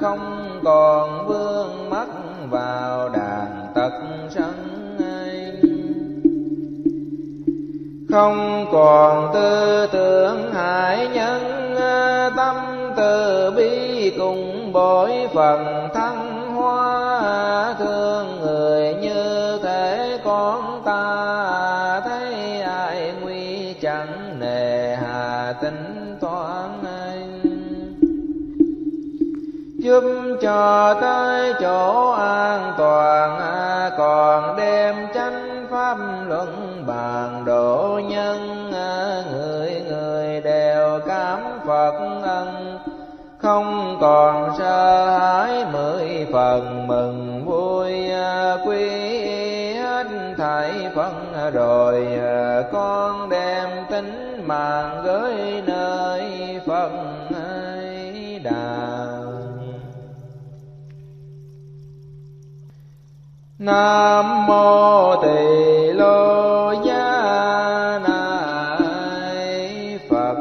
không còn vương mắc vào đàn tật sân, không còn tư tưởng hại nhân, tâm từ bi cùng bội phần thăng hoa, thương người như thể con ta, thấy ai nguy chẳng nề hà tính toán, giúp cho tới chỗ an toàn, còn đem chánh pháp luận bàn độ nhân, người người đều cảm Phật ân, không còn sợ hãi mười phần mừng vui, quý hết thảy phân rồi con đem tính mạng gửi nơi Phật Đà. Nam mô Tỳ Lô Giá Na Phật.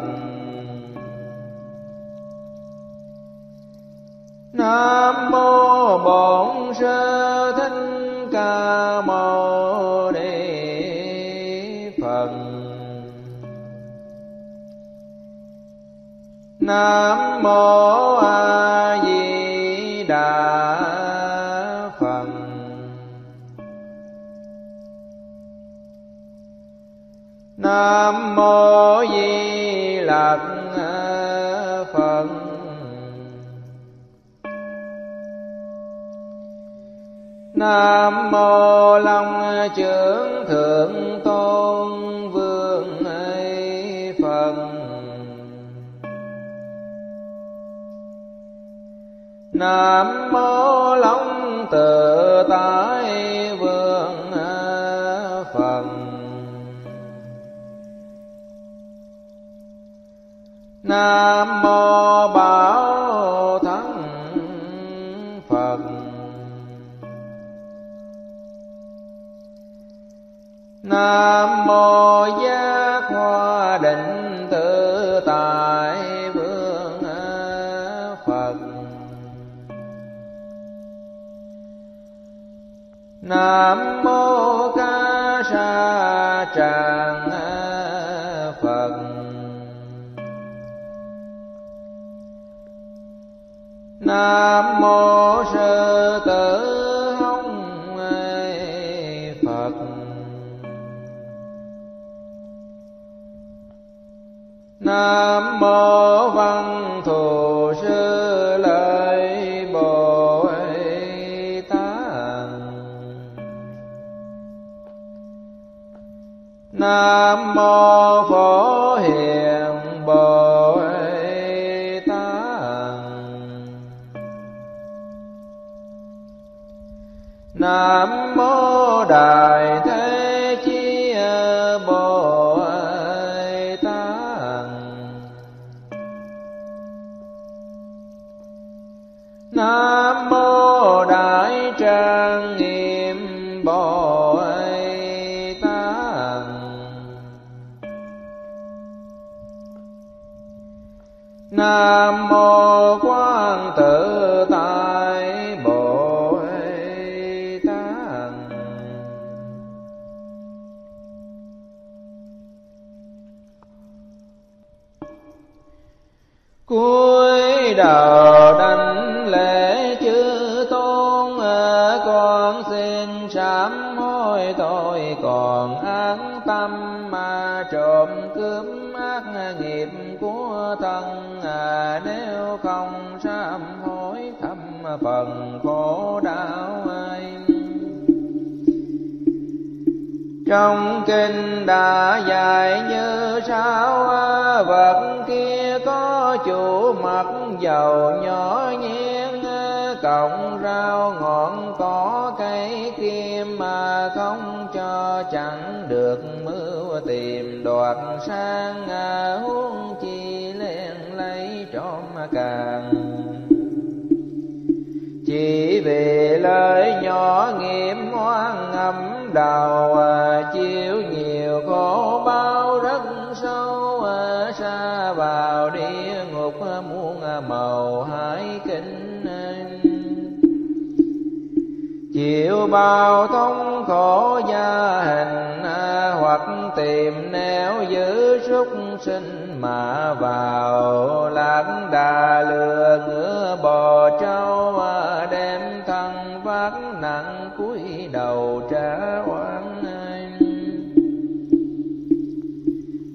Nam mô Bổn Sư Thích Ca Mâu Ni Phật. Nam mô A Di Đà Phật. Nam mô Di Lặc Phật. Nam mô Long Trưởng Thượng Tôn Vương Phật. Nam mô Long Tự Tại Vương Phật. Nam mô Bảo Thắng Phật. Nam mô Giác Hoa Định Tự Tại Vương Phật. Nam mô Ca Sa tràng Phật. Nam mô Sư Tử Hồng Phật. Nam mô Văn Thù Sư Lợi Bồ Tát. Nam mô Phổ Hiền Bồ Tát. Nam mô Đại Thế Chí Bồ Tát. Nam mô Đại Trang Nghiêm Bồ Tát. Nam mô Quán Tự Tại Bồ Tát. Cuối đầu đảnh lễ chư tôn, con xin sám hối tội còn ác tâm mà trộm cướp ác nghiệp của thân, nếu không sám hối thâm phần khổ đau ai. Trong kinh đã dạy như sao, vật kia có chủ mặt dầu nhỏ nhiên, cộng rau ngọn cỏ cây kim mà không cho chẳng được mưa tìm đoạt sang, huống chi liền lấy trộm càng. Chỉ vì lời nhỏ nghiệm hoang ngầm đầu, chiếu nhiều khổ bao rất sâu, xa vào địa ngục muôn màu hải kinh. Chịu bao thống khổ gia hình, hoặc tìm nẻo giữ súc sinh mà vào lạc đà lừa ngựa bò trâu, đem thân vác nặng cúi đầu trả oán.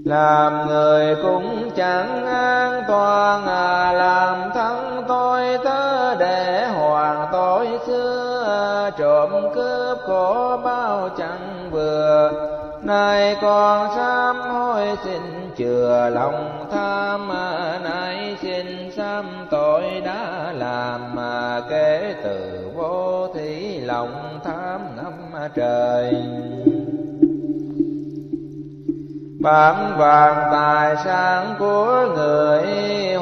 Làm người cũng chẳng an toàn, làm thân tôi tớ để hoàn tội xưa, trộm cướp khổ bao chẳng vừa. Nay con sám hối xin chừa lòng tham, nay xin sám tội đã làm, mà kể từ vô thủy lòng tham năm trời. Bản vàng tài sản của người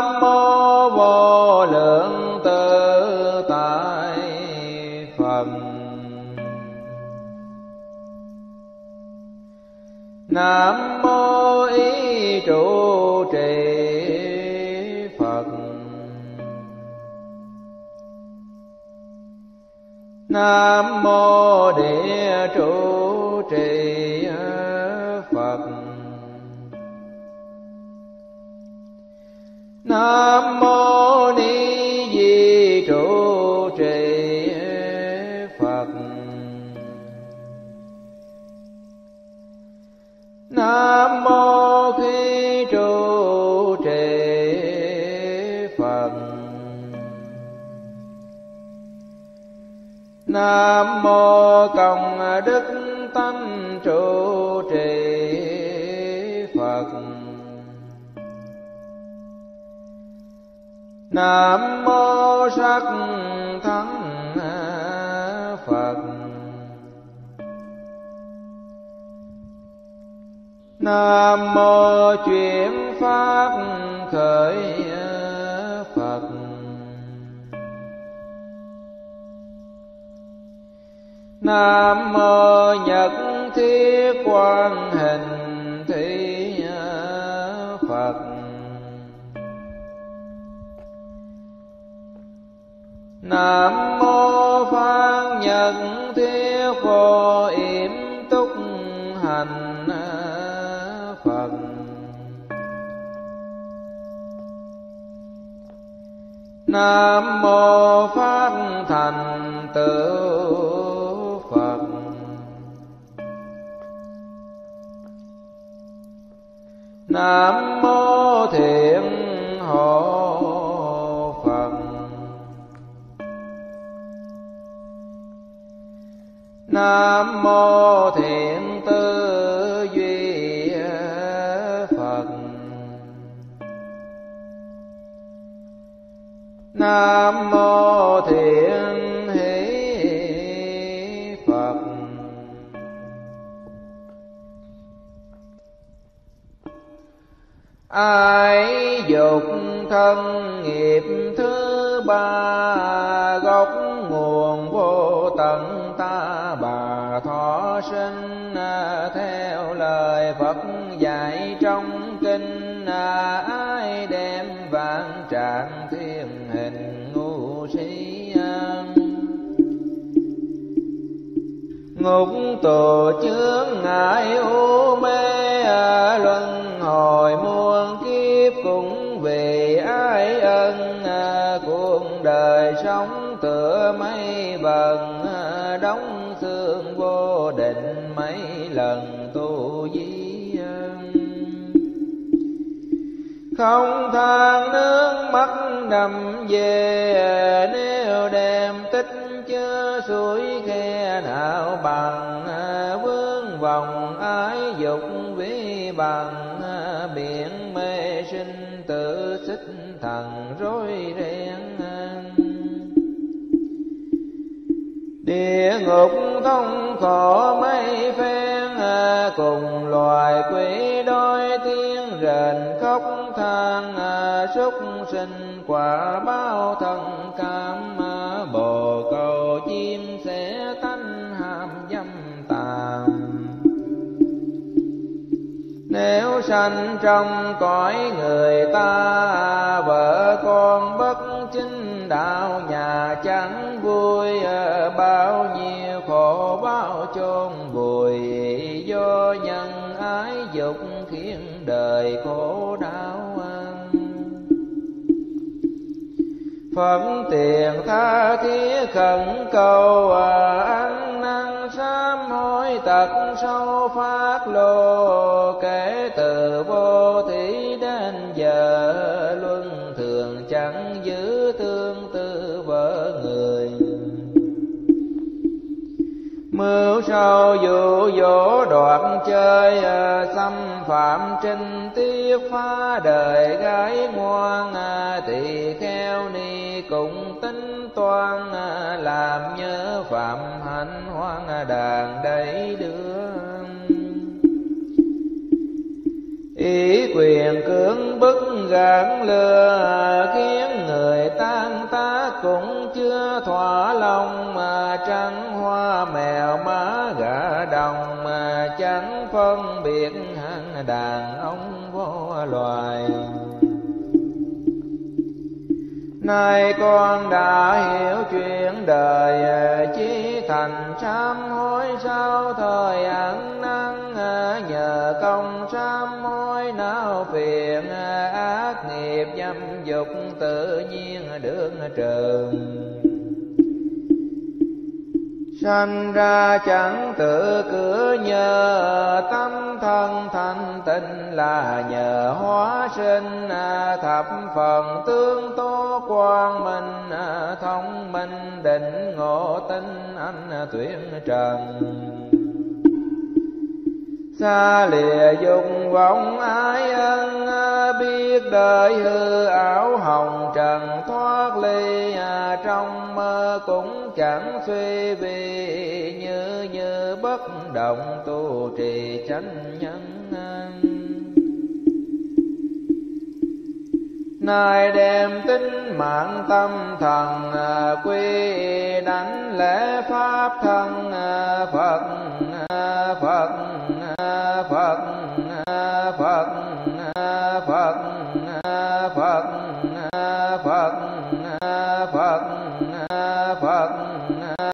mô Vô Lượng Tự Tại Phật. Nam mô Ý Trụ Trì Phật. Nam mô Địa Trụ Trì Phật. Nam mô Ni Di Trụ Trì Phật. Nam mô Khi Trụ Trì Phật. Nam mô Công Đức Tánh Trụ Trì Phật. Nam mô Sắc Thắng Phật. Nam mô Chuyển Pháp Khởi Phật. Nam mô Nhật Thiết Quan Hình Thí Phật. Nam mô Pháp Nhật Thiết Vô Yểm Túc Hành Phật. Nam mô Pháp Thành Tựu Phật. Nam mô Thiện Hộ Phật. Nam mô Thiện Tư Duy Phật. Nam mô Thiện Hỷ Phật. Ái dục thân nghiệp thứ ba, gốc nguồn vô tận ta bà thọ sinh. Theo lời Phật dạy trong kinh, ai đem vạn trạng thiên hình ngu si, ngục tù chướng ngại u mê, luân hồi muôn kiếp cũng vì ái ân. Cuộc đời sống tựa mây vần, đóng xương vô định mấy lần tu di. Không than nước mắt đầm về, nếu đem tích chứa suối khe nào bằng. Vướng vòng ái dục vĩ bằng, biển mê sinh tử xích thần rối ren. Địa ngục thông khổ mấy phen, cùng loài quỷ đôi tiếng rền khóc than. Súc sinh quả báo thân cam, bồ câu chim sẽ tánh hàm dâm tà. Nếu sanh trong cõi người ta, vợ con bất chính đạo nhà chẳng vui. Bao nhiêu khổ bao chôn vùi, do nhân ái dục khiến đời khổ đau. Phẩm tiền tha thiết khẩn cầu, ăn năn sám hối tật sâu phát lô. Kể từ vô thủy đến giờ, luân thường chẳng giữ tương tư vợ người. Mưu sâu dụ dỗ đoạn chơi, xâm phạm trinh tiết phá đời gái ngoan. Tỳ kheo ni cũng tính toan, làm nhớ phạm hạnh hoang đàn đầy đưa. Ý quyền cưỡng bức gạn lừa, khiến người tan tác cũng chưa thỏa lòng. Mà trắng hoa mèo má gà đồng, mà chẳng phân biệt hạng đàn ông vô loài. Nay con đã hiểu chuyện đời, chí thành sám hối sau thời ăn năn. Nhờ công sám hối não phiền, ác nghiệp dâm dục tự nhiên được trừ. Sanh ra chẳng tự cửa nhờ, tâm thân thanh tịnh là nhờ hóa sinh. Thập phần tương tố quang minh, thông minh định ngộ tinh anh tuyển trần. Xa lìa dục vọng ái ân, biết đời hư ảo hồng trần thoát ly. Trong mơ cũng chẳng suy vì, như như bất động tu trì chánh nhân. Nay đem tính mạng tâm thần, quy đánh lễ pháp thân. Phật Phật Phật Phật Phật Phật Phật.